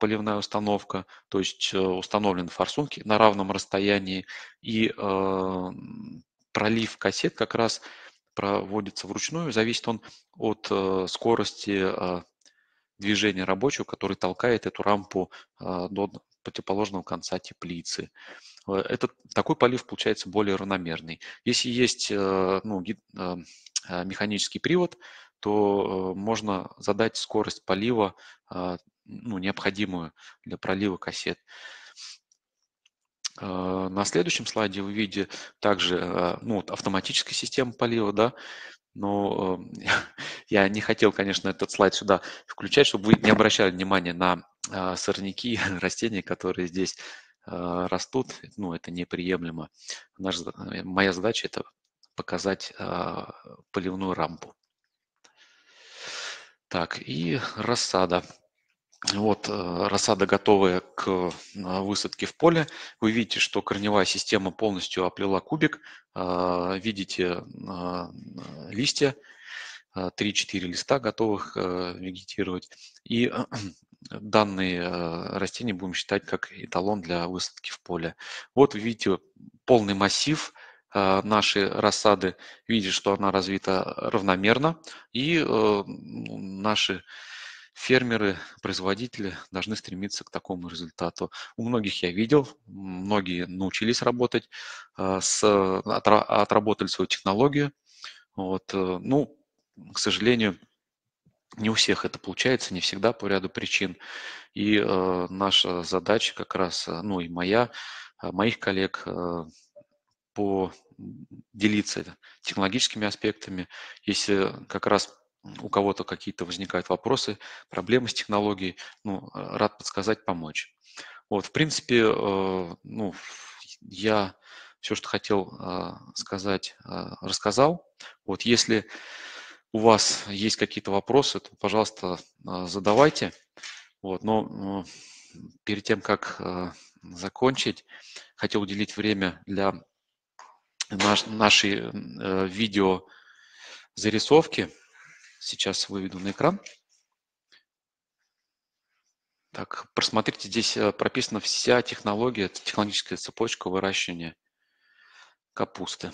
поливная установка, то есть установлены форсунки на равном расстоянии, и пролив кассет как раз проводится вручную. Зависит он от скорости движения рабочего, который толкает эту рампу до противоположного конца теплицы. Такой полив получается более равномерный. Если есть механический привод, то можно задать скорость полива, необходимую для пролива кассет. На следующем слайде вы видите также автоматическая система полива, да, Но я не хотел, конечно, этот слайд сюда включать, чтобы вы не обращали внимания на сорняки, растения, которые здесь растут. Ну, это неприемлемо. Моя задача – это показать поливную рампу. Так, и рассада. Вот рассада, готовая к высадке в поле. Вы видите, что корневая система полностью оплела кубик. Видите листья, 3-4 листа готовых вегетировать. И данные растения будем считать как эталон для высадки в поле. Вот вы видите полный массив нашей рассады. Видите, что она развита равномерно. И наши фермеры, производители должны стремиться к такому результату. У многих я видел, многие научились работать, отработали свою технологию. Вот. Ну, к сожалению, не у всех это получается, не всегда по ряду причин. И наша задача как раз, ну и моя, моих коллег, поделиться технологическими аспектами. Если как раз у кого-то какие-то возникают вопросы, проблемы с технологией, ну, рад подсказать, помочь. Вот, в принципе, ну, я все, что хотел сказать, рассказал. Вот, если у вас есть какие-то вопросы, то, пожалуйста, задавайте. Вот, но перед тем, как закончить, хотел уделить время для нашей видеозарисовки. Сейчас выведу на экран. Так, просмотрите, здесь прописана вся технология, технологическая цепочка выращивания капусты.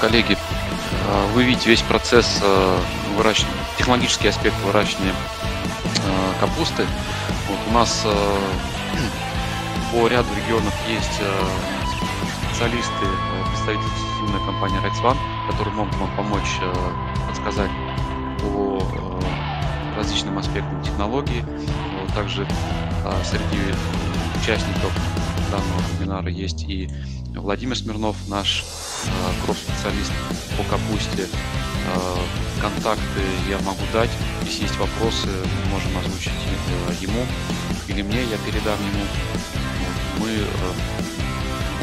Коллеги, вы видите весь процесс выращивания, технологический аспект выращивания капусты. Вот у нас по ряду регионов есть специалисты, представители сильной компании Райк Цваан, которые могут вам помочь, подсказать по различным аспектам технологии. Вот, также среди участников данного вебинара есть и Владимир Смирнов, наш кроп-специалист по капусте. Контакты я могу дать. Если есть вопросы, мы можем озвучить их ему или мне, я передам ему. Вот. Мы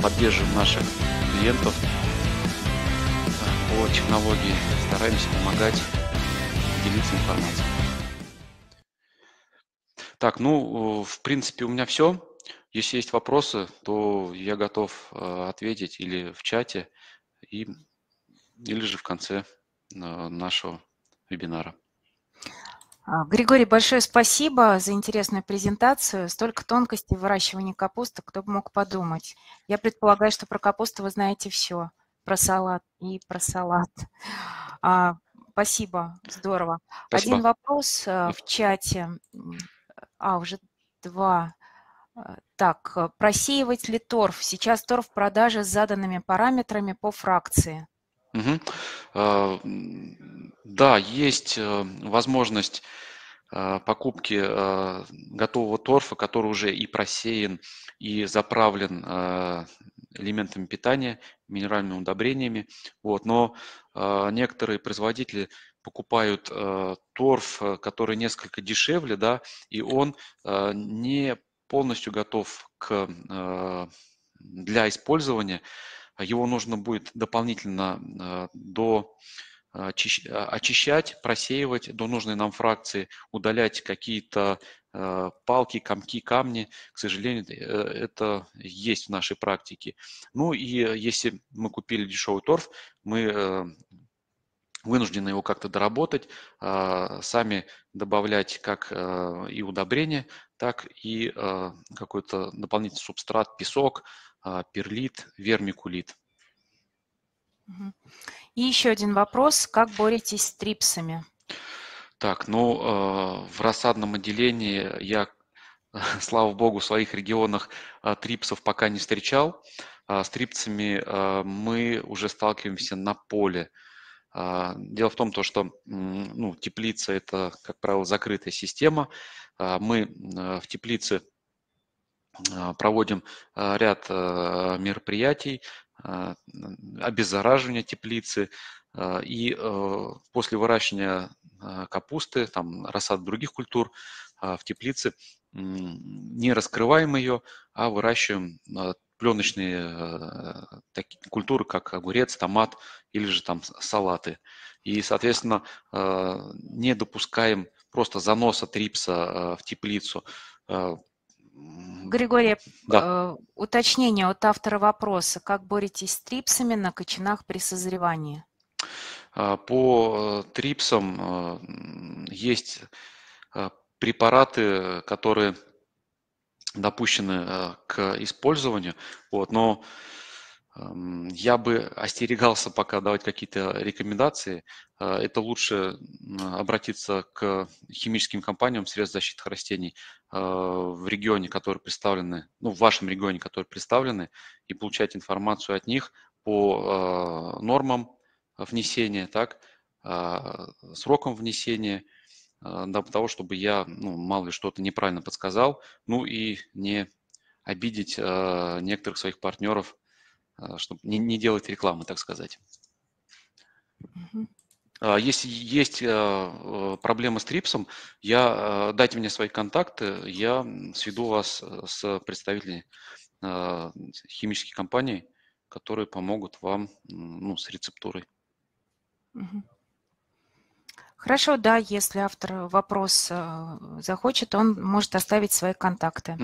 поддерживаем наших клиентов по технологии, стараемся помогать, делиться информацией. Так, ну, в принципе, у меня все. Если есть вопросы, то я готов ответить или в чате, и, или же в конце нашего вебинара. Григорий, большое спасибо за интересную презентацию. Столько тонкостей выращивания капусты, кто бы мог подумать. Я предполагаю, что про капусту вы знаете все, про салат. Спасибо, здорово. Спасибо. Один вопрос в чате. Уже два. Так, просеивать ли торф? Сейчас торф в продаже с заданными параметрами по фракции. Угу. Да, есть возможность покупки готового торфа, который уже и просеян, и заправлен элементами питания, минеральными удобрениями. Вот. Но некоторые производители покупают торф, который несколько дешевле, да, и он не полностью готов для использования. Его нужно будет дополнительно очищать, просеивать до нужной нам фракции, удалять какие-то палки, комки, камни. К сожалению, это есть в нашей практике. Ну и если мы купили дешевый торф, мы вынуждены его как-то доработать, сами добавлять как и удобрения, так и какой-то дополнительный субстрат, песок, перлит, вермикулит. И еще один вопрос. Как боретесь с трипсами? Так, ну, в рассадном отделении я, слава богу, в своих регионах трипсов пока не встречал. С трипсами мы уже сталкиваемся на поле. Дело в том, что теплица – это, как правило, закрытая система. Мы в теплице проводим ряд мероприятий, обеззараживание теплицы, и после выращивания капусты, там, рассад других культур в теплице не раскрываем ее, а выращиваем пленочные такие культуры, как огурец, томат или же там салаты. И, соответственно, не допускаем просто заноса трипса в теплицу. Григорий, да. Уточнение от автора вопроса. Как боретесь с трипсами на кочанах при созревании? По трипсам есть препараты, которые допущены к использованию, вот, но я бы остерегался пока давать какие-то рекомендации. Это лучше обратиться к химическим компаниям средств защиты растений в регионе, которые представлены, в вашем регионе, которые представлены, и получать информацию от них по нормам внесения, так, срокам внесения, для того, чтобы я, мало ли, что-то неправильно подсказал, и не обидеть некоторых своих партнеров, чтобы не делать рекламы, так сказать. Если есть проблемы с трипсом, дайте мне свои контакты, я сведу вас с представителями химических компаний, которые помогут вам с рецептурой. Хорошо, да, если автор вопрос захочет, он может оставить свои контакты.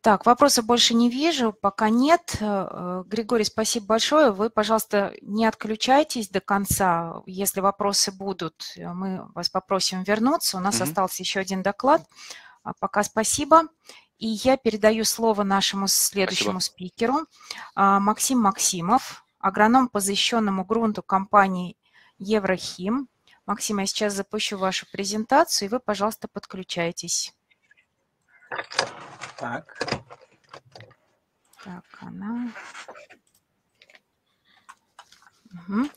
Так, вопросов больше не вижу, пока нет. Григорий, спасибо большое. Вы, пожалуйста, не отключайтесь до конца. Если вопросы будут, мы вас попросим вернуться. У нас остался еще один доклад. Пока спасибо. И я передаю слово нашему следующему спикеру. Максим Максимов, агроном по защищенному грунту компании «ЕвроХим». Максим, я сейчас запущу вашу презентацию, и вы, пожалуйста, подключайтесь. Так, она. Угу.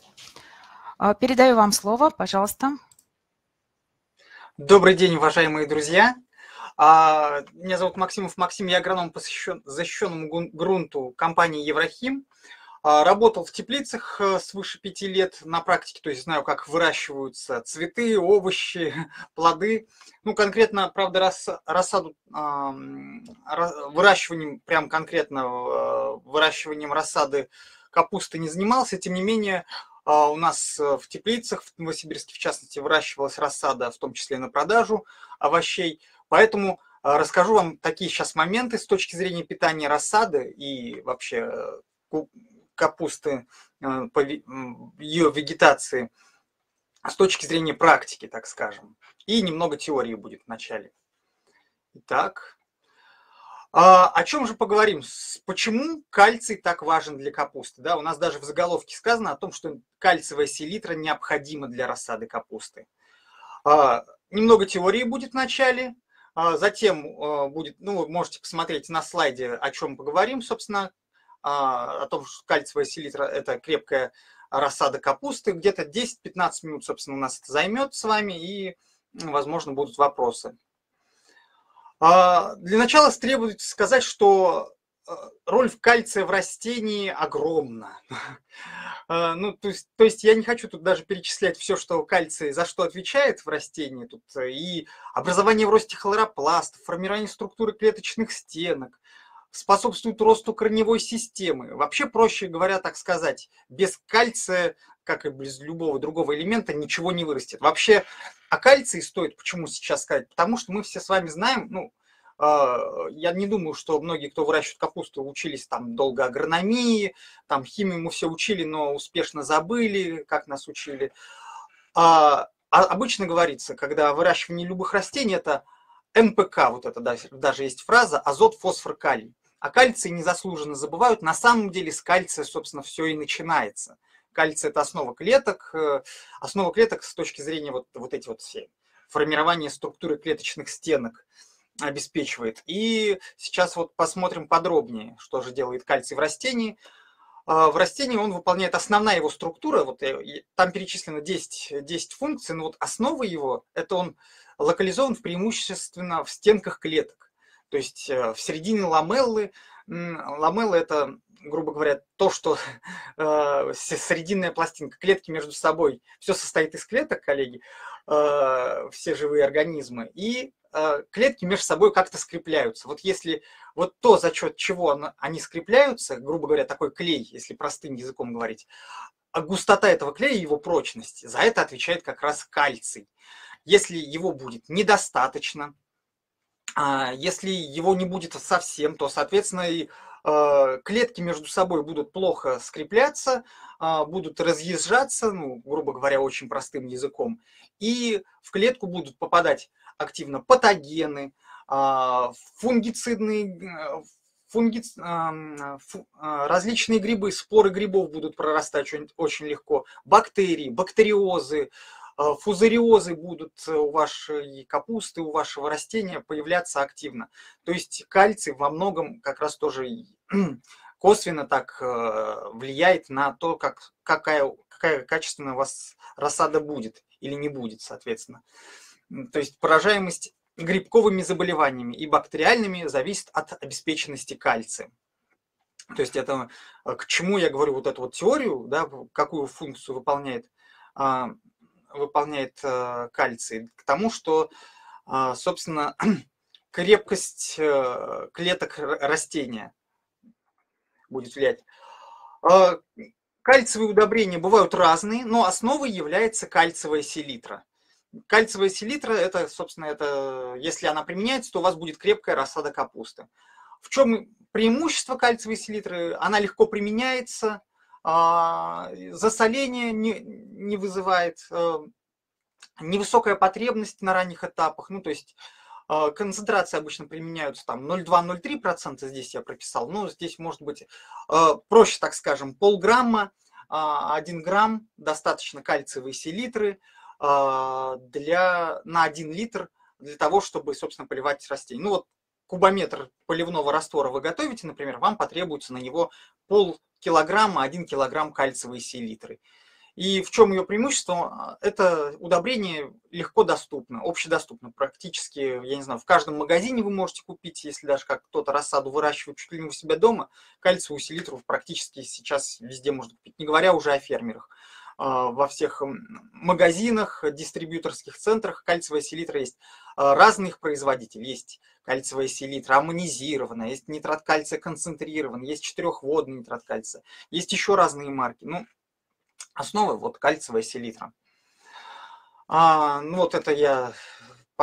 Передаю вам слово, пожалуйста. Добрый день, уважаемые друзья. Меня зовут Максимов Максим, я агроном по защищенному грунту компании «ЕвроХим». Работал в теплицах свыше 5 лет на практике, то есть знаю, как выращиваются цветы, овощи, плоды. Ну, конкретно, правда, выращиванием рассады капусты не занимался. Тем не менее, у нас в теплицах, в Новосибирске, в частности, выращивалась рассада, в том числе и на продажу овощей. Поэтому расскажу вам такие сейчас моменты с точки зрения питания рассады и вообще капусты, ее вегетации с точки зрения практики, так скажем. И немного теории будет в начале. Итак, о чем же поговорим? Почему кальций так важен для капусты? Да, у нас даже в заголовке сказано о том, что кальциевая селитра необходима для рассады капусты. Немного теории будет в начале. Затем будет, ну, вы можете посмотреть на слайде, о чем поговорим, собственно, о том, что кальциевая селитра – это крепкая рассада капусты. Где-то 10-15 минут, собственно, у нас это займет с вами, и, возможно, будут вопросы. Для начала требуется сказать, что роль кальция в растении огромна. Ну, то есть я не хочу тут даже перечислять все, что кальций за что отвечает в растении. Тут и образование в росте хлоропластов, формирование структуры клеточных стенок, способствует росту корневой системы. Вообще, проще говоря, так сказать, без кальция, как и без любого другого элемента, ничего не вырастет. Вообще, о кальции стоит почему сейчас сказать? Потому что мы все с вами знаем, ну, я не думаю, что многие, кто выращивает капусту, учились там долго агрономии, там химию мы все учили, но успешно забыли, как нас учили. Обычно говорится, когда выращивание любых растений, это НПК, вот это даже есть фраза, азот, фосфор, калий. А кальций незаслуженно забывают. На самом деле с кальция, собственно, все и начинается. Кальций – это основа клеток. Основа клеток с точки зрения вот эти все формирования структуры клеточных стенок обеспечивает. И сейчас вот посмотрим подробнее, что же делает кальций в растении. В растении он выполняет основная его структура, вот там перечислено 10 функций, но вот основа его, это он локализован преимущественно в стенках клеток, то есть в середине ламеллы. Ламеллы – это, грубо говоря, то, что срединная пластинка, клетки между собой, все состоит из клеток, коллеги, все живые организмы, и клетки между собой как-то скрепляются. Вот если вот то, за счет чего они скрепляются, грубо говоря, такой клей, если простым языком говорить, густота этого клея и его прочность, за это отвечает как раз кальций. Если его будет недостаточно, если его не будет совсем, то, соответственно, и клетки между собой будут плохо скрепляться, будут разъезжаться, ну, грубо говоря, очень простым языком, и в клетку будут попадать активно патогены, различные грибы, споры грибов будут прорастать очень легко, бактерии, бактериозы, фузариозы будут у вашей капусты, у вашего растения появляться активно. То есть кальций во многом как раз тоже косвенно так влияет на то, какая качественная у вас рассада будет или не будет, соответственно. То есть поражаемость грибковыми заболеваниями и бактериальными зависит от обеспеченности кальцием. То есть это к чему я говорю вот эту вот теорию, да, какую функцию выполняет кальций. К тому, что, собственно, крепкость клеток растения будет влиять. Кальциевые удобрения бывают разные, но основой является кальциевая селитра. Кальциевая селитра, это, собственно, это, если она применяется, то у вас будет крепкая рассада капусты. В чем преимущество кальциевой селитры? Она легко применяется, засоление не вызывает, невысокая потребность на ранних этапах, ну, то есть концентрации обычно применяются там 0,2-0,3%, здесь я прописал, но здесь может быть проще, так скажем, полграмма, 1 грамм достаточно кальциевой селитры на 1 литр для того, чтобы, собственно, поливать растения. Ну вот кубометр поливного раствора вы готовите, например, вам потребуется на него полкилограмма, 1 килограмм кальциевой селитры. И в чем ее преимущество? Это удобрение легко доступно, общедоступно практически, я не знаю, в каждом магазине вы можете купить, если даже как кто-то рассаду выращивает чуть ли не у себя дома, кальциевую селитру практически сейчас везде можно купить, не говоря уже о фермерах. Во всех магазинах, дистрибьюторских центрах кальциевая селитра есть. Разных производителей есть кальциевая селитра аммонизированная, есть нитрат кальция концентрированный, есть четырехводный нитрат кальция, есть еще разные марки. Ну, основа вот кальциевая селитра. Ну, вот это я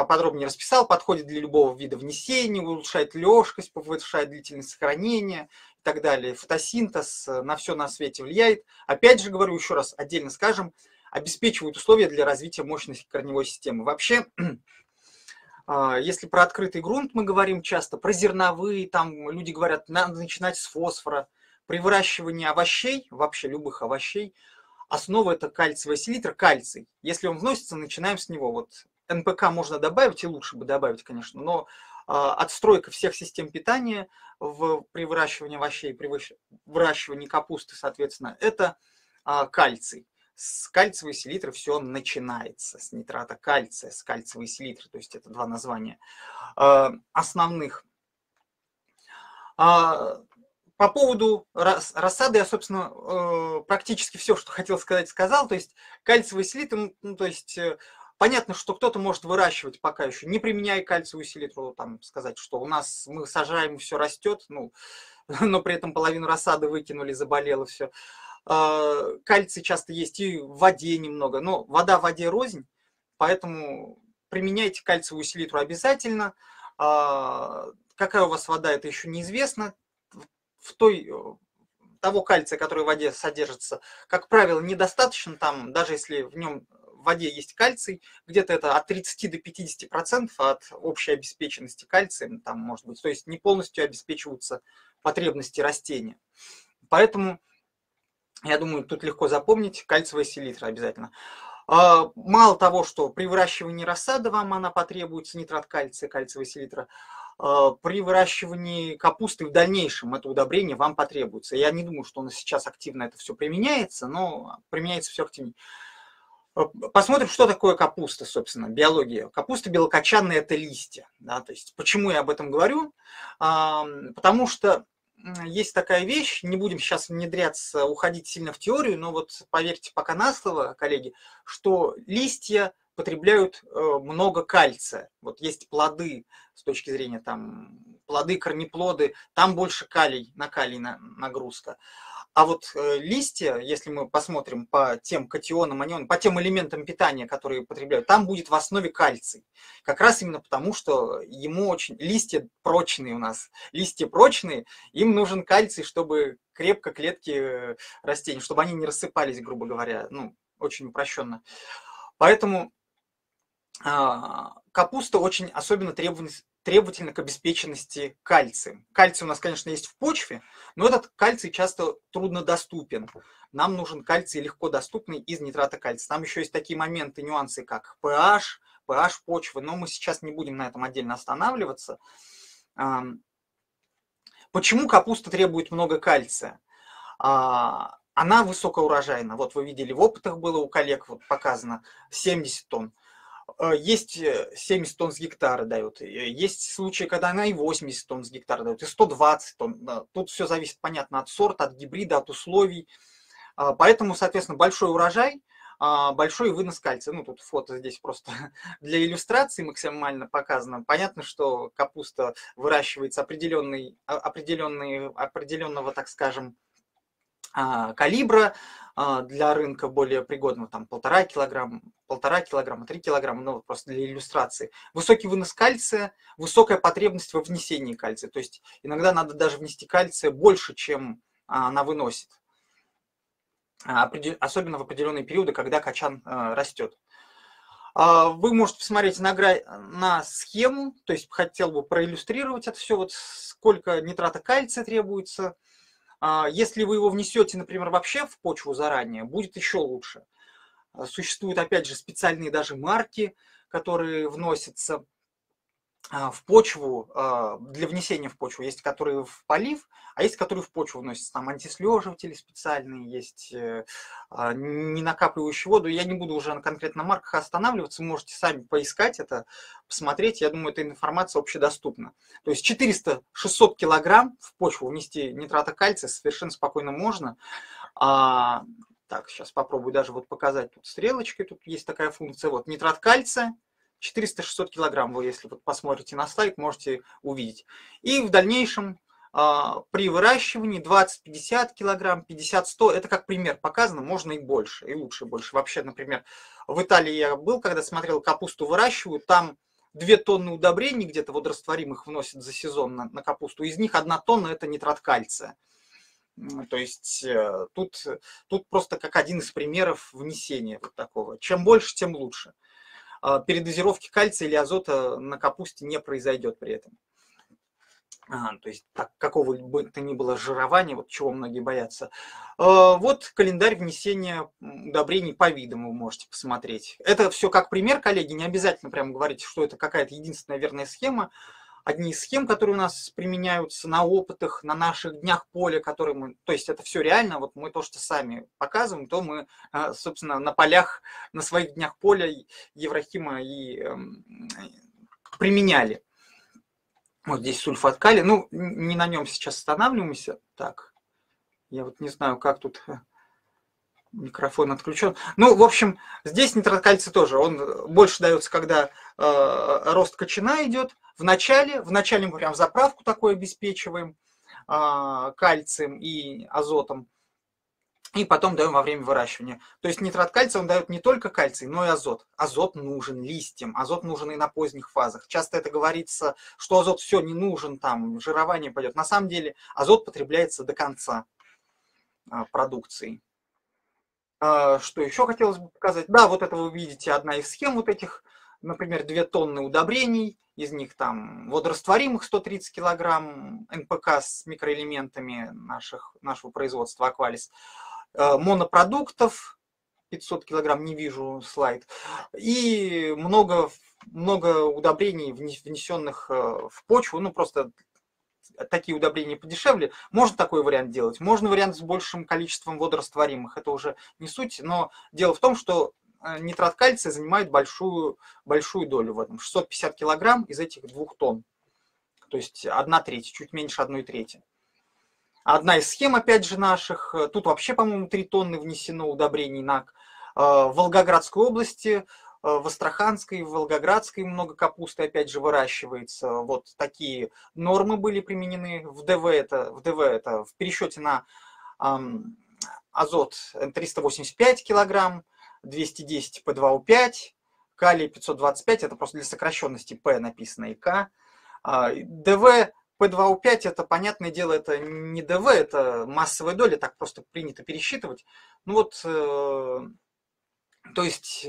подробнее расписал, подходит для любого вида внесения, улучшает лёжкость, повышает длительность сохранения и так далее. Фотосинтез, на все на свете влияет. Опять же говорю, еще раз отдельно скажем, обеспечивают условия для развития мощности корневой системы. Вообще, если про открытый грунт мы говорим часто, про зерновые, там люди говорят, надо начинать с фосфора. При выращивании овощей, вообще любых овощей, основа это кальциевая селитра, кальций. Если он вносится, начинаем с него. Вот НПК можно добавить, и лучше бы добавить, конечно, но отстройка всех систем питания при выращивании овощей, при выращивании капусты, соответственно, это кальций. С кальциевой селитры все начинается, с нитрата кальция, с кальциевой селитры, то есть это два названия основных. По поводу рассады я, собственно, практически все, что хотел сказать, сказал. То есть кальциевая селитра, ну, то есть понятно, что кто-то может выращивать пока еще, не применяя кальциевую селитру, там сказать, что у нас мы сажаем, все растет, ну, но при этом половину рассады выкинули, заболело все. Кальций часто есть и в воде немного, но вода в воде рознь, поэтому применяйте кальциевую селитру обязательно. Какая у вас вода, это еще неизвестно. Того кальция, который в воде содержится, как правило, недостаточно, там, даже если в воде есть кальций, где-то это от 30 до 50% от общей обеспеченности кальцием, там, может быть, то есть не полностью обеспечиваются потребности растения. Поэтому, я думаю, тут легко запомнить, кальциевая селитра обязательно. Мало того, что при выращивании рассады вам она потребуется, нитрат кальция, кальциевая селитра, при выращивании капусты в дальнейшем это удобрение вам потребуется. Я не думаю, что у нас сейчас активно это все применяется, но применяется все активнее. Посмотрим, что такое капуста, собственно, биология. Капуста белокочанная – это листья. Да? То есть, почему я об этом говорю? Потому что есть такая вещь, не будем сейчас внедряться, уходить сильно в теорию, но вот поверьте пока на слово, коллеги, что листья потребляют много кальция. Вот есть плоды, с точки зрения там плоды, корнеплоды, там больше калий нагрузка. А вот листья, если мы посмотрим по тем катионам, анионам, по тем элементам питания, которые потребляют, там будет в основе кальций. Как раз именно потому, что ему очень листья прочные у нас. Листья прочные, им нужен кальций, чтобы крепко клетки растений, чтобы они не рассыпались, грубо говоря, ну, очень упрощенно. Поэтому капуста очень особенно требовательна к обеспеченности кальцием. Кальций у нас, конечно, есть в почве, но этот кальций часто труднодоступен. Нам нужен кальций легко доступный из нитрата кальция. Там еще есть такие моменты, нюансы, как pH почвы, но мы сейчас не будем на этом отдельно останавливаться. Почему капуста требует много кальция? Она высокоурожайна. Вот вы видели, в опытах было у коллег вот показано 70 тонн. Есть 70 тонн с гектара дает, есть случаи, когда она и 80 тонн с гектара дает, и 120 тонн. Тут все зависит, понятно, от сорта, от гибрида, от условий. Поэтому, соответственно, большой урожай, большой вынос кальция. Ну, тут фото здесь просто для иллюстрации максимально показано. Понятно, что капуста выращивается определенного, так скажем, калибра, для рынка более пригодного, там 1,5 килограмма, 3 килограмма, ну, просто для иллюстрации. Высокий вынос кальция, высокая потребность во внесении кальция. То есть иногда надо даже внести кальция больше, чем она выносит. Особенно в определенные периоды, когда качан растет. Вы можете посмотреть на схему, то есть хотел бы проиллюстрировать это все, вот сколько нитрата кальция требуется. Если вы его внесете, например, вообще в почву заранее, будет еще лучше. Существуют, опять же, специальные даже марки, которые вносятся в почву, для внесения в почву. Есть, которые в полив, а есть, которые в почву вносятся. Там антислеживатели специальные есть, не накапливающие воду. Я не буду уже на конкретно марках останавливаться, вы можете сами поискать это, посмотреть. Я думаю, эта информация общедоступна. То есть 400-600 килограмм в почву внести нитрата кальция совершенно спокойно можно. Так, сейчас попробую даже вот показать тут стрелочкой. Тут есть такая функция. Вот нитрат кальция. 400-600 килограмм, вы если вот посмотрите на слайд, можете увидеть. И в дальнейшем при выращивании 20-50 килограмм, 50-100, это как пример показано, можно и больше, и лучше больше. Вообще, например, в Италии я был, когда смотрел, капусту выращивают, там 2 тонны удобрений где-то водорастворимых вносят за сезон на капусту, из них 1 тонна – это нитрат кальция. То есть тут просто как один из примеров внесения вот такого. Чем больше, тем лучше. Передозировки кальция или азота на капусте не произойдет при этом. То есть какого бы то ни было жирования, вот чего многие боятся. Вот календарь внесения удобрений по видам вы можете посмотреть. Это все как пример, коллеги, не обязательно прямо говорить, что это какая-то единственная верная схема. Одни из схем, которые у нас применяются на опытах, на наших днях поля, которые мы... То есть это все реально, вот мы то, что сами показываем, то мы, собственно, на полях, на своих днях поля ЕвроХима и применяли. Вот здесь сульфат калия. Ну, не на нем сейчас останавливаемся. Так, я вот не знаю, как тут... Микрофон отключен. Ну, в общем, здесь нитрат кальция тоже. Он больше дается, когда рост кочана идет. В начале мы прям заправку такую обеспечиваем кальцием и азотом. И потом даем во время выращивания. То есть нитрат кальция, он дает не только кальций, но и азот. Азот нужен листьям, азот нужен и на поздних фазах. Часто это говорится, что азот все не нужен, там жирование пойдет. На самом деле азот потребляется до конца продукции. Что еще хотелось бы показать? Да, вот это вы видите, одна из схем вот этих, например, 2 тонны удобрений, из них там водорастворимых 130 килограмм НПК с микроэлементами нашего производства Aqualis, монопродуктов 500 килограмм, не вижу слайд, и много удобрений, внесенных в почву, ну просто... Такие удобрения подешевле, можно такой вариант делать, можно вариант с большим количеством водорастворимых, это уже не суть, но дело в том, что нитрат кальция занимает большую долю в этом, 650 килограмм из этих 2 тонн, то есть 1/3, чуть меньше 1/3. Одна из схем, опять же, наших, тут вообще, по-моему, 3 тонны внесено удобрений на Волгоградской области. В Астраханской, в Волгоградской много капусты, опять же, выращивается. Вот такие нормы были применены в ДВ. Это в пересчете на азот 385 килограмм, 210 P2O5, калий 525, это просто для сокращенности P написано и К. ДВ P2O5, это, понятное дело, это не ДВ, это массовая доля, так просто принято пересчитывать. Ну вот, то есть...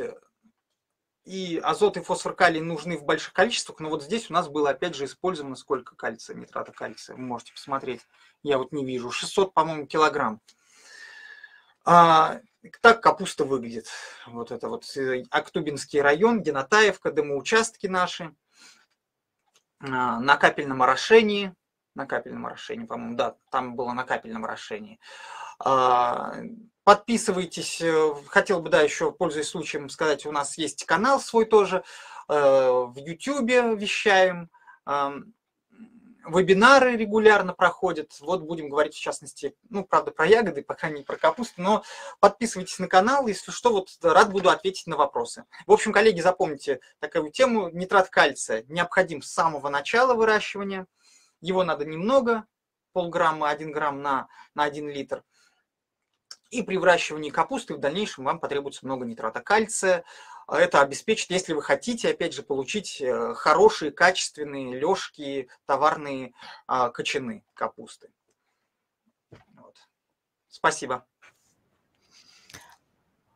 И азот, и фосфор, калий нужны в больших количествах, но вот здесь у нас было, опять же, использовано сколько кальция, нитрата кальция. Вы можете посмотреть, я вот не вижу, 600, по-моему, килограмм. Так капуста выглядит. Вот это вот Актубинский район, Генатаевка, дымоучастки наши. На капельном орошении. На капельном орошении, по-моему, да, там было на капельном орошении. Подписывайтесь, хотел бы, да, еще, пользуясь случаем, сказать, у нас есть канал свой тоже, в YouTube вещаем, вебинары регулярно проходят, вот будем говорить, в частности, ну, правда, про ягоды, пока не про капусту, но подписывайтесь на канал, если что, вот рад буду ответить на вопросы. В общем, коллеги, запомните такую тему, нитрат кальция необходим с самого начала выращивания, его надо немного, полграмма, 1 грамм на 1 литр. И при выращивании капусты в дальнейшем вам потребуется много нитрата кальция. Это обеспечит, если вы хотите, опять же, получить хорошие, качественные, лёжкие, товарные кочаны капусты. Вот. Спасибо.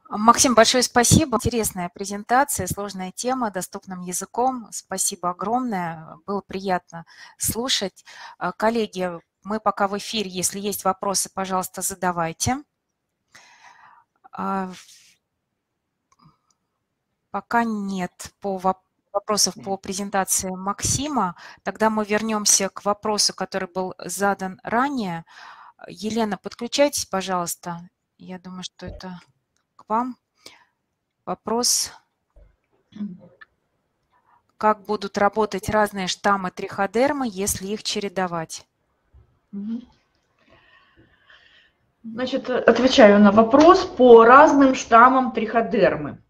Максим, большое спасибо. Интересная презентация, сложная тема, доступным языком. Спасибо огромное. Было приятно слушать. Коллеги, мы пока в эфире. Если есть вопросы, пожалуйста, задавайте. Пока нет вопросов по презентации Максима. Тогда мы вернемся к вопросу, который был задан ранее. Елена, подключайтесь, пожалуйста. Я думаю, что это к вам. Вопрос. Как будут работать разные штаммы триходермы, если их чередовать? Значит, отвечаю на вопрос по разным штаммам триходермы.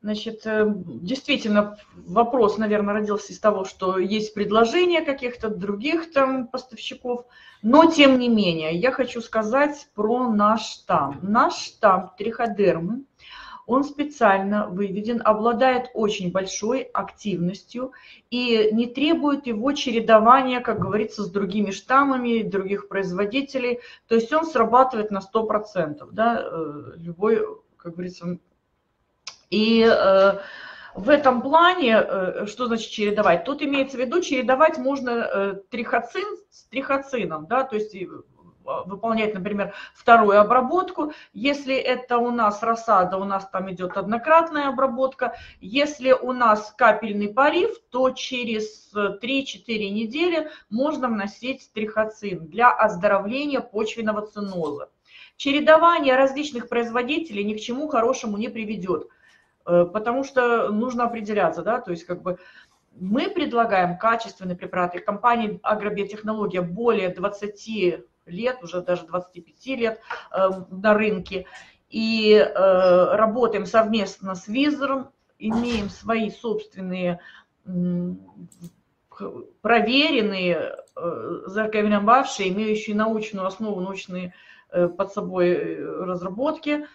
Значит, действительно, вопрос, наверное, родился из того, что есть предложения каких-то других там поставщиков, но тем не менее я хочу сказать про наш штамм. Наш штамм триходермы, он специально выведен, обладает очень большой активностью и не требует его чередования, как говорится, с другими штаммами других производителей. То есть он срабатывает на 100%, да, любой, как говорится. И в этом плане, что значит чередовать? Тут имеется в виду, чередовать можно трихоцин с трихоцином, да, то есть выполнять, например, вторую обработку. Если это у нас рассада, у нас там идет однократная обработка. Если у нас капельный парив, то через 3-4 недели можно вносить трихоцин для оздоровления почвенного циноза. Чередование различных производителей ни к чему хорошему не приведет, потому что нужно определяться, да, то есть как бы... Мы предлагаем качественные препараты. Компании «Агробиотехнология» более 20 лет, уже даже 25 лет на рынке. И работаем совместно с Визером, имеем свои собственные проверенные, закаменовавшие, имеющие научную основу, научные под собой разработки,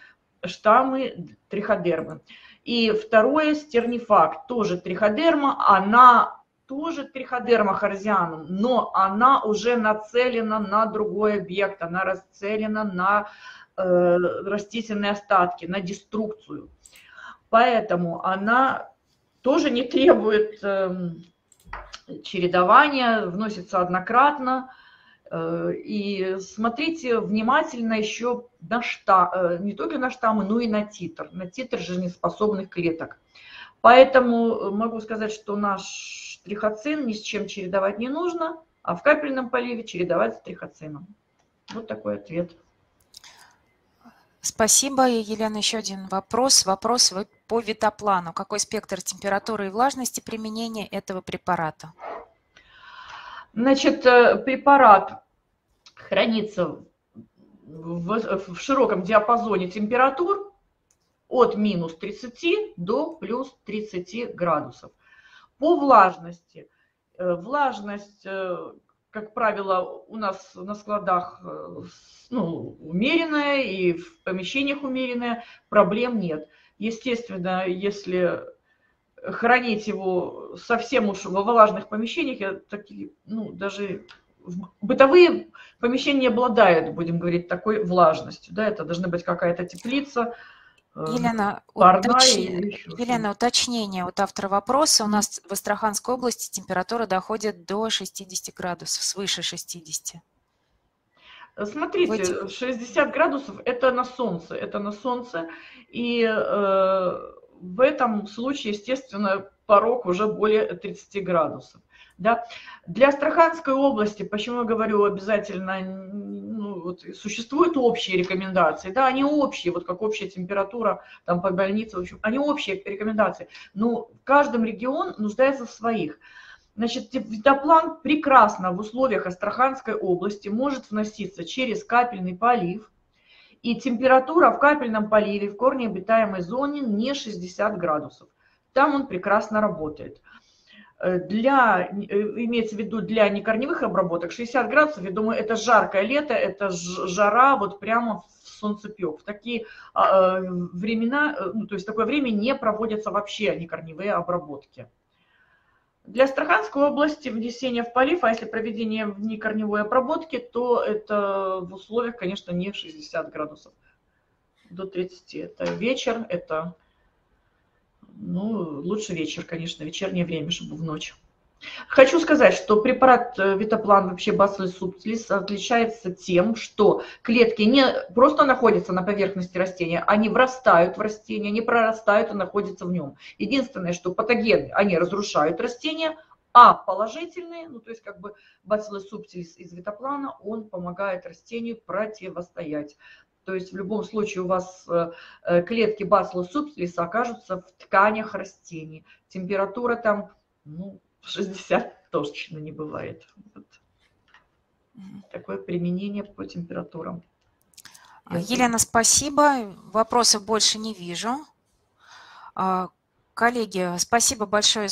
штаммы триходермы. И второе, стернифаг, тоже триходерма, она тоже триходерма харзианум, но она уже нацелена на другой объект, она расцелена на растительные остатки, на деструкцию. Поэтому она тоже не требует чередования, вносится однократно. И смотрите внимательно еще на не только на штаммы, но и на титр жизнеспособных клеток. Поэтому могу сказать, что наш трихоцин ни с чем чередовать не нужно, а в капельном поливе чередовать с трихоцином. Вот такой ответ. Спасибо, Елена. Еще один вопрос. Вопрос по Витаплану. Какой спектр температуры и влажности применения этого препарата? Значит, препарат хранится в широком диапазоне температур от минус 30 до плюс 30 градусов. По влажности. Влажность, как правило, у нас на складах, ну, умеренная и в помещениях умеренная, проблем нет. Естественно, если... Хранить его совсем уж во влажных помещениях, ну, даже бытовые помещения не обладают, будем говорить, такой влажностью. Да? Это должна быть какая-то теплица. Елена, уточнение от автора вопроса. У нас в Астраханской области температура доходит до 60 градусов, свыше 60. Смотрите, 60 градусов – это на солнце. Это на солнце. И... в этом случае, естественно, порог уже более 30 градусов. Да? Для Астраханской области, почему я говорю обязательно, ну, вот, существуют общие рекомендации, да, они общие, вот как общая температура там, по больнице, в общем, они общие рекомендации, но в каждом регион нуждается в своих. Значит, Витаплан прекрасно в условиях Астраханской области может вноситься через капельный полив, и температура в капельном поливе в корне обитаемой зоне не 60 градусов. Там он прекрасно работает. Имеется в виду для некорневых обработок 60 градусов, я думаю, это жаркое лето, это жара вот прямо в солнцепек. В такие времена, ну, то есть такое время не проводятся вообще некорневые обработки. Для Астраханской области внесение в полив, а если проведение внекорневой обработки, то это в условиях, конечно, не 60 градусов, до 30. Это вечер, это, ну, лучше вечер, конечно, вечернее время, чтобы в ночь. Хочу сказать, что препарат Витаплан, вообще Bacillus subtilis, отличается тем, что клетки не просто находятся на поверхности растения, они врастают в растение, не прорастают, а находятся в нем. Единственное, что патогены, они разрушают растения, а положительные, ну то есть как бы Bacillus subtilis из Витаплана, он помогает растению противостоять. То есть в любом случае у вас клетки Bacillus subtilis окажутся в тканях растений. Температура там, ну, 60 точно не бывает. Вот. Такое применение по температурам. Елена, спасибо. Вопросов больше не вижу. Коллеги, спасибо большое.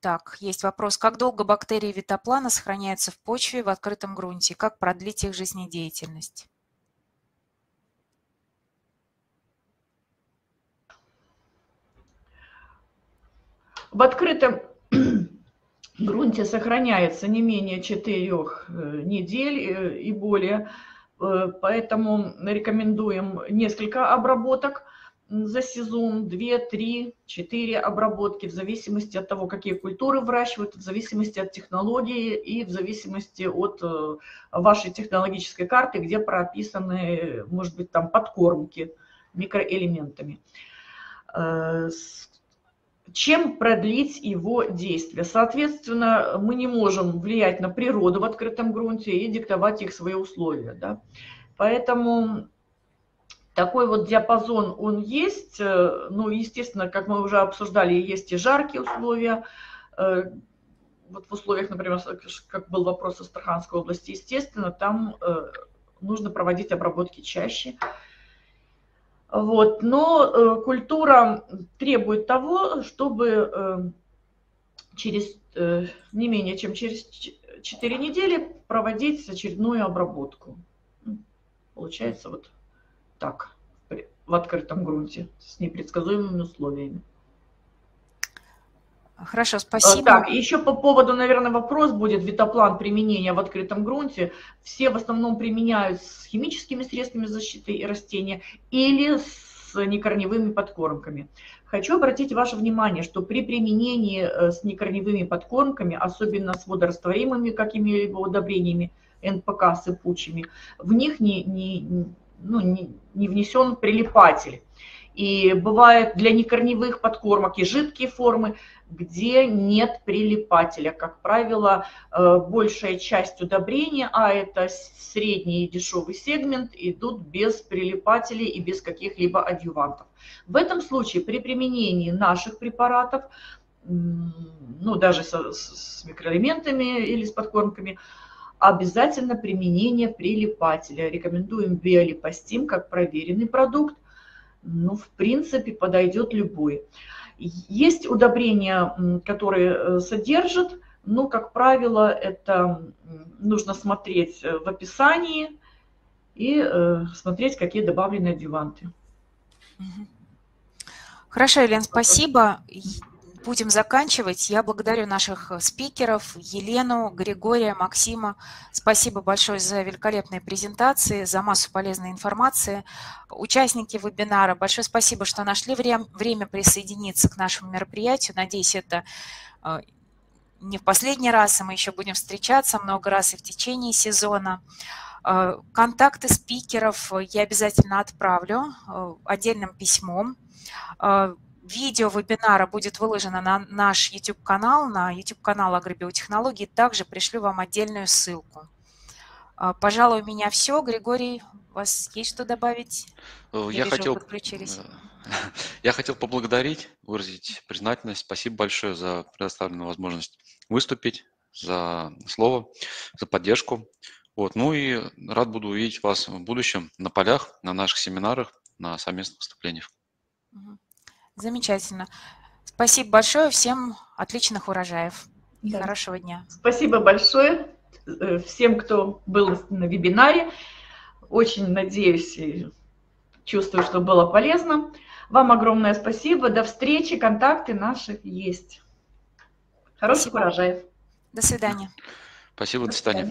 Так, есть вопрос. Как долго бактерии Витаплана сохраняются в почве в открытом грунте? Как продлить их жизнедеятельность? В открытом грунте сохраняется не менее 4 недель и более, поэтому рекомендуем несколько обработок за сезон, 2, 3, 4 обработки, в зависимости от того, какие культуры выращивают, в зависимости от технологии и в зависимости от вашей технологической карты, где прописаны, может быть, там подкормки микроэлементами. Чем продлить его действие? Соответственно, мы не можем влиять на природу в открытом грунте и диктовать их свои условия, да? Поэтому такой вот диапазон он есть. Ну, естественно, как мы уже обсуждали, есть и жаркие условия. Вот в условиях, например, как был вопрос Астраханской области, естественно, там нужно проводить обработки чаще. Вот. Но культура требует того, чтобы через не менее чем через 4 недели проводить очередную обработку. Получается вот так, в открытом грунте, с непредсказуемыми условиями. Хорошо, спасибо. Так, еще по поводу, наверное, вопрос будет витаплан применения в открытом грунте. Все в основном применяют с химическими средствами защиты и растения или с некорневыми подкормками. Хочу обратить ваше внимание, что при применении с некорневыми подкормками, особенно с водорастворимыми какими-либо удобрениями, НПК сыпучими, в них не внесен прилипатель. И бывает для некорневых подкормок и жидкие формы, где нет прилипателя. Как правило, большая часть удобрения, а это средний и дешевый сегмент, идут без прилипателей и без каких-либо адъювантов. В этом случае при применении наших препаратов, ну даже с микроэлементами или с подкормками, обязательно применение прилипателя. Рекомендуем биолипостим как проверенный продукт. Ну, в принципе, подойдет любой. Есть удобрения, которые содержат, но, как правило, это нужно смотреть в описании и смотреть, какие добавлены адъюванты. Хорошо, Елена, спасибо. Будем заканчивать. Я благодарю наших спикеров, Елену, Григория, Максима. Спасибо большое за великолепные презентации, за массу полезной информации. Участники вебинара, большое спасибо, что нашли время присоединиться к нашему мероприятию. Надеюсь, это не в последний раз, и мы еще будем встречаться много раз и в течение сезона. Контакты спикеров я обязательно отправлю отдельным письмом. Видео вебинара будет выложено на наш YouTube-канал, на YouTube-канал Агробиотехнологии. Также пришлю вам отдельную ссылку. Пожалуй, у меня все. Григорий, у вас есть что добавить? Я хотел поблагодарить, выразить признательность. Спасибо большое за предоставленную возможность выступить, за слово, за поддержку. Вот. Ну и рад буду увидеть вас в будущем на полях, на наших семинарах, на совместных выступлениях. Замечательно. Спасибо большое. Всем отличных урожаев. Да. Хорошего дня. Спасибо большое всем, кто был на вебинаре. Очень надеюсь и чувствую, что было полезно. Вам огромное спасибо. До встречи. Контакты наши есть. Хороших урожаев. До свидания. Спасибо. До свидания.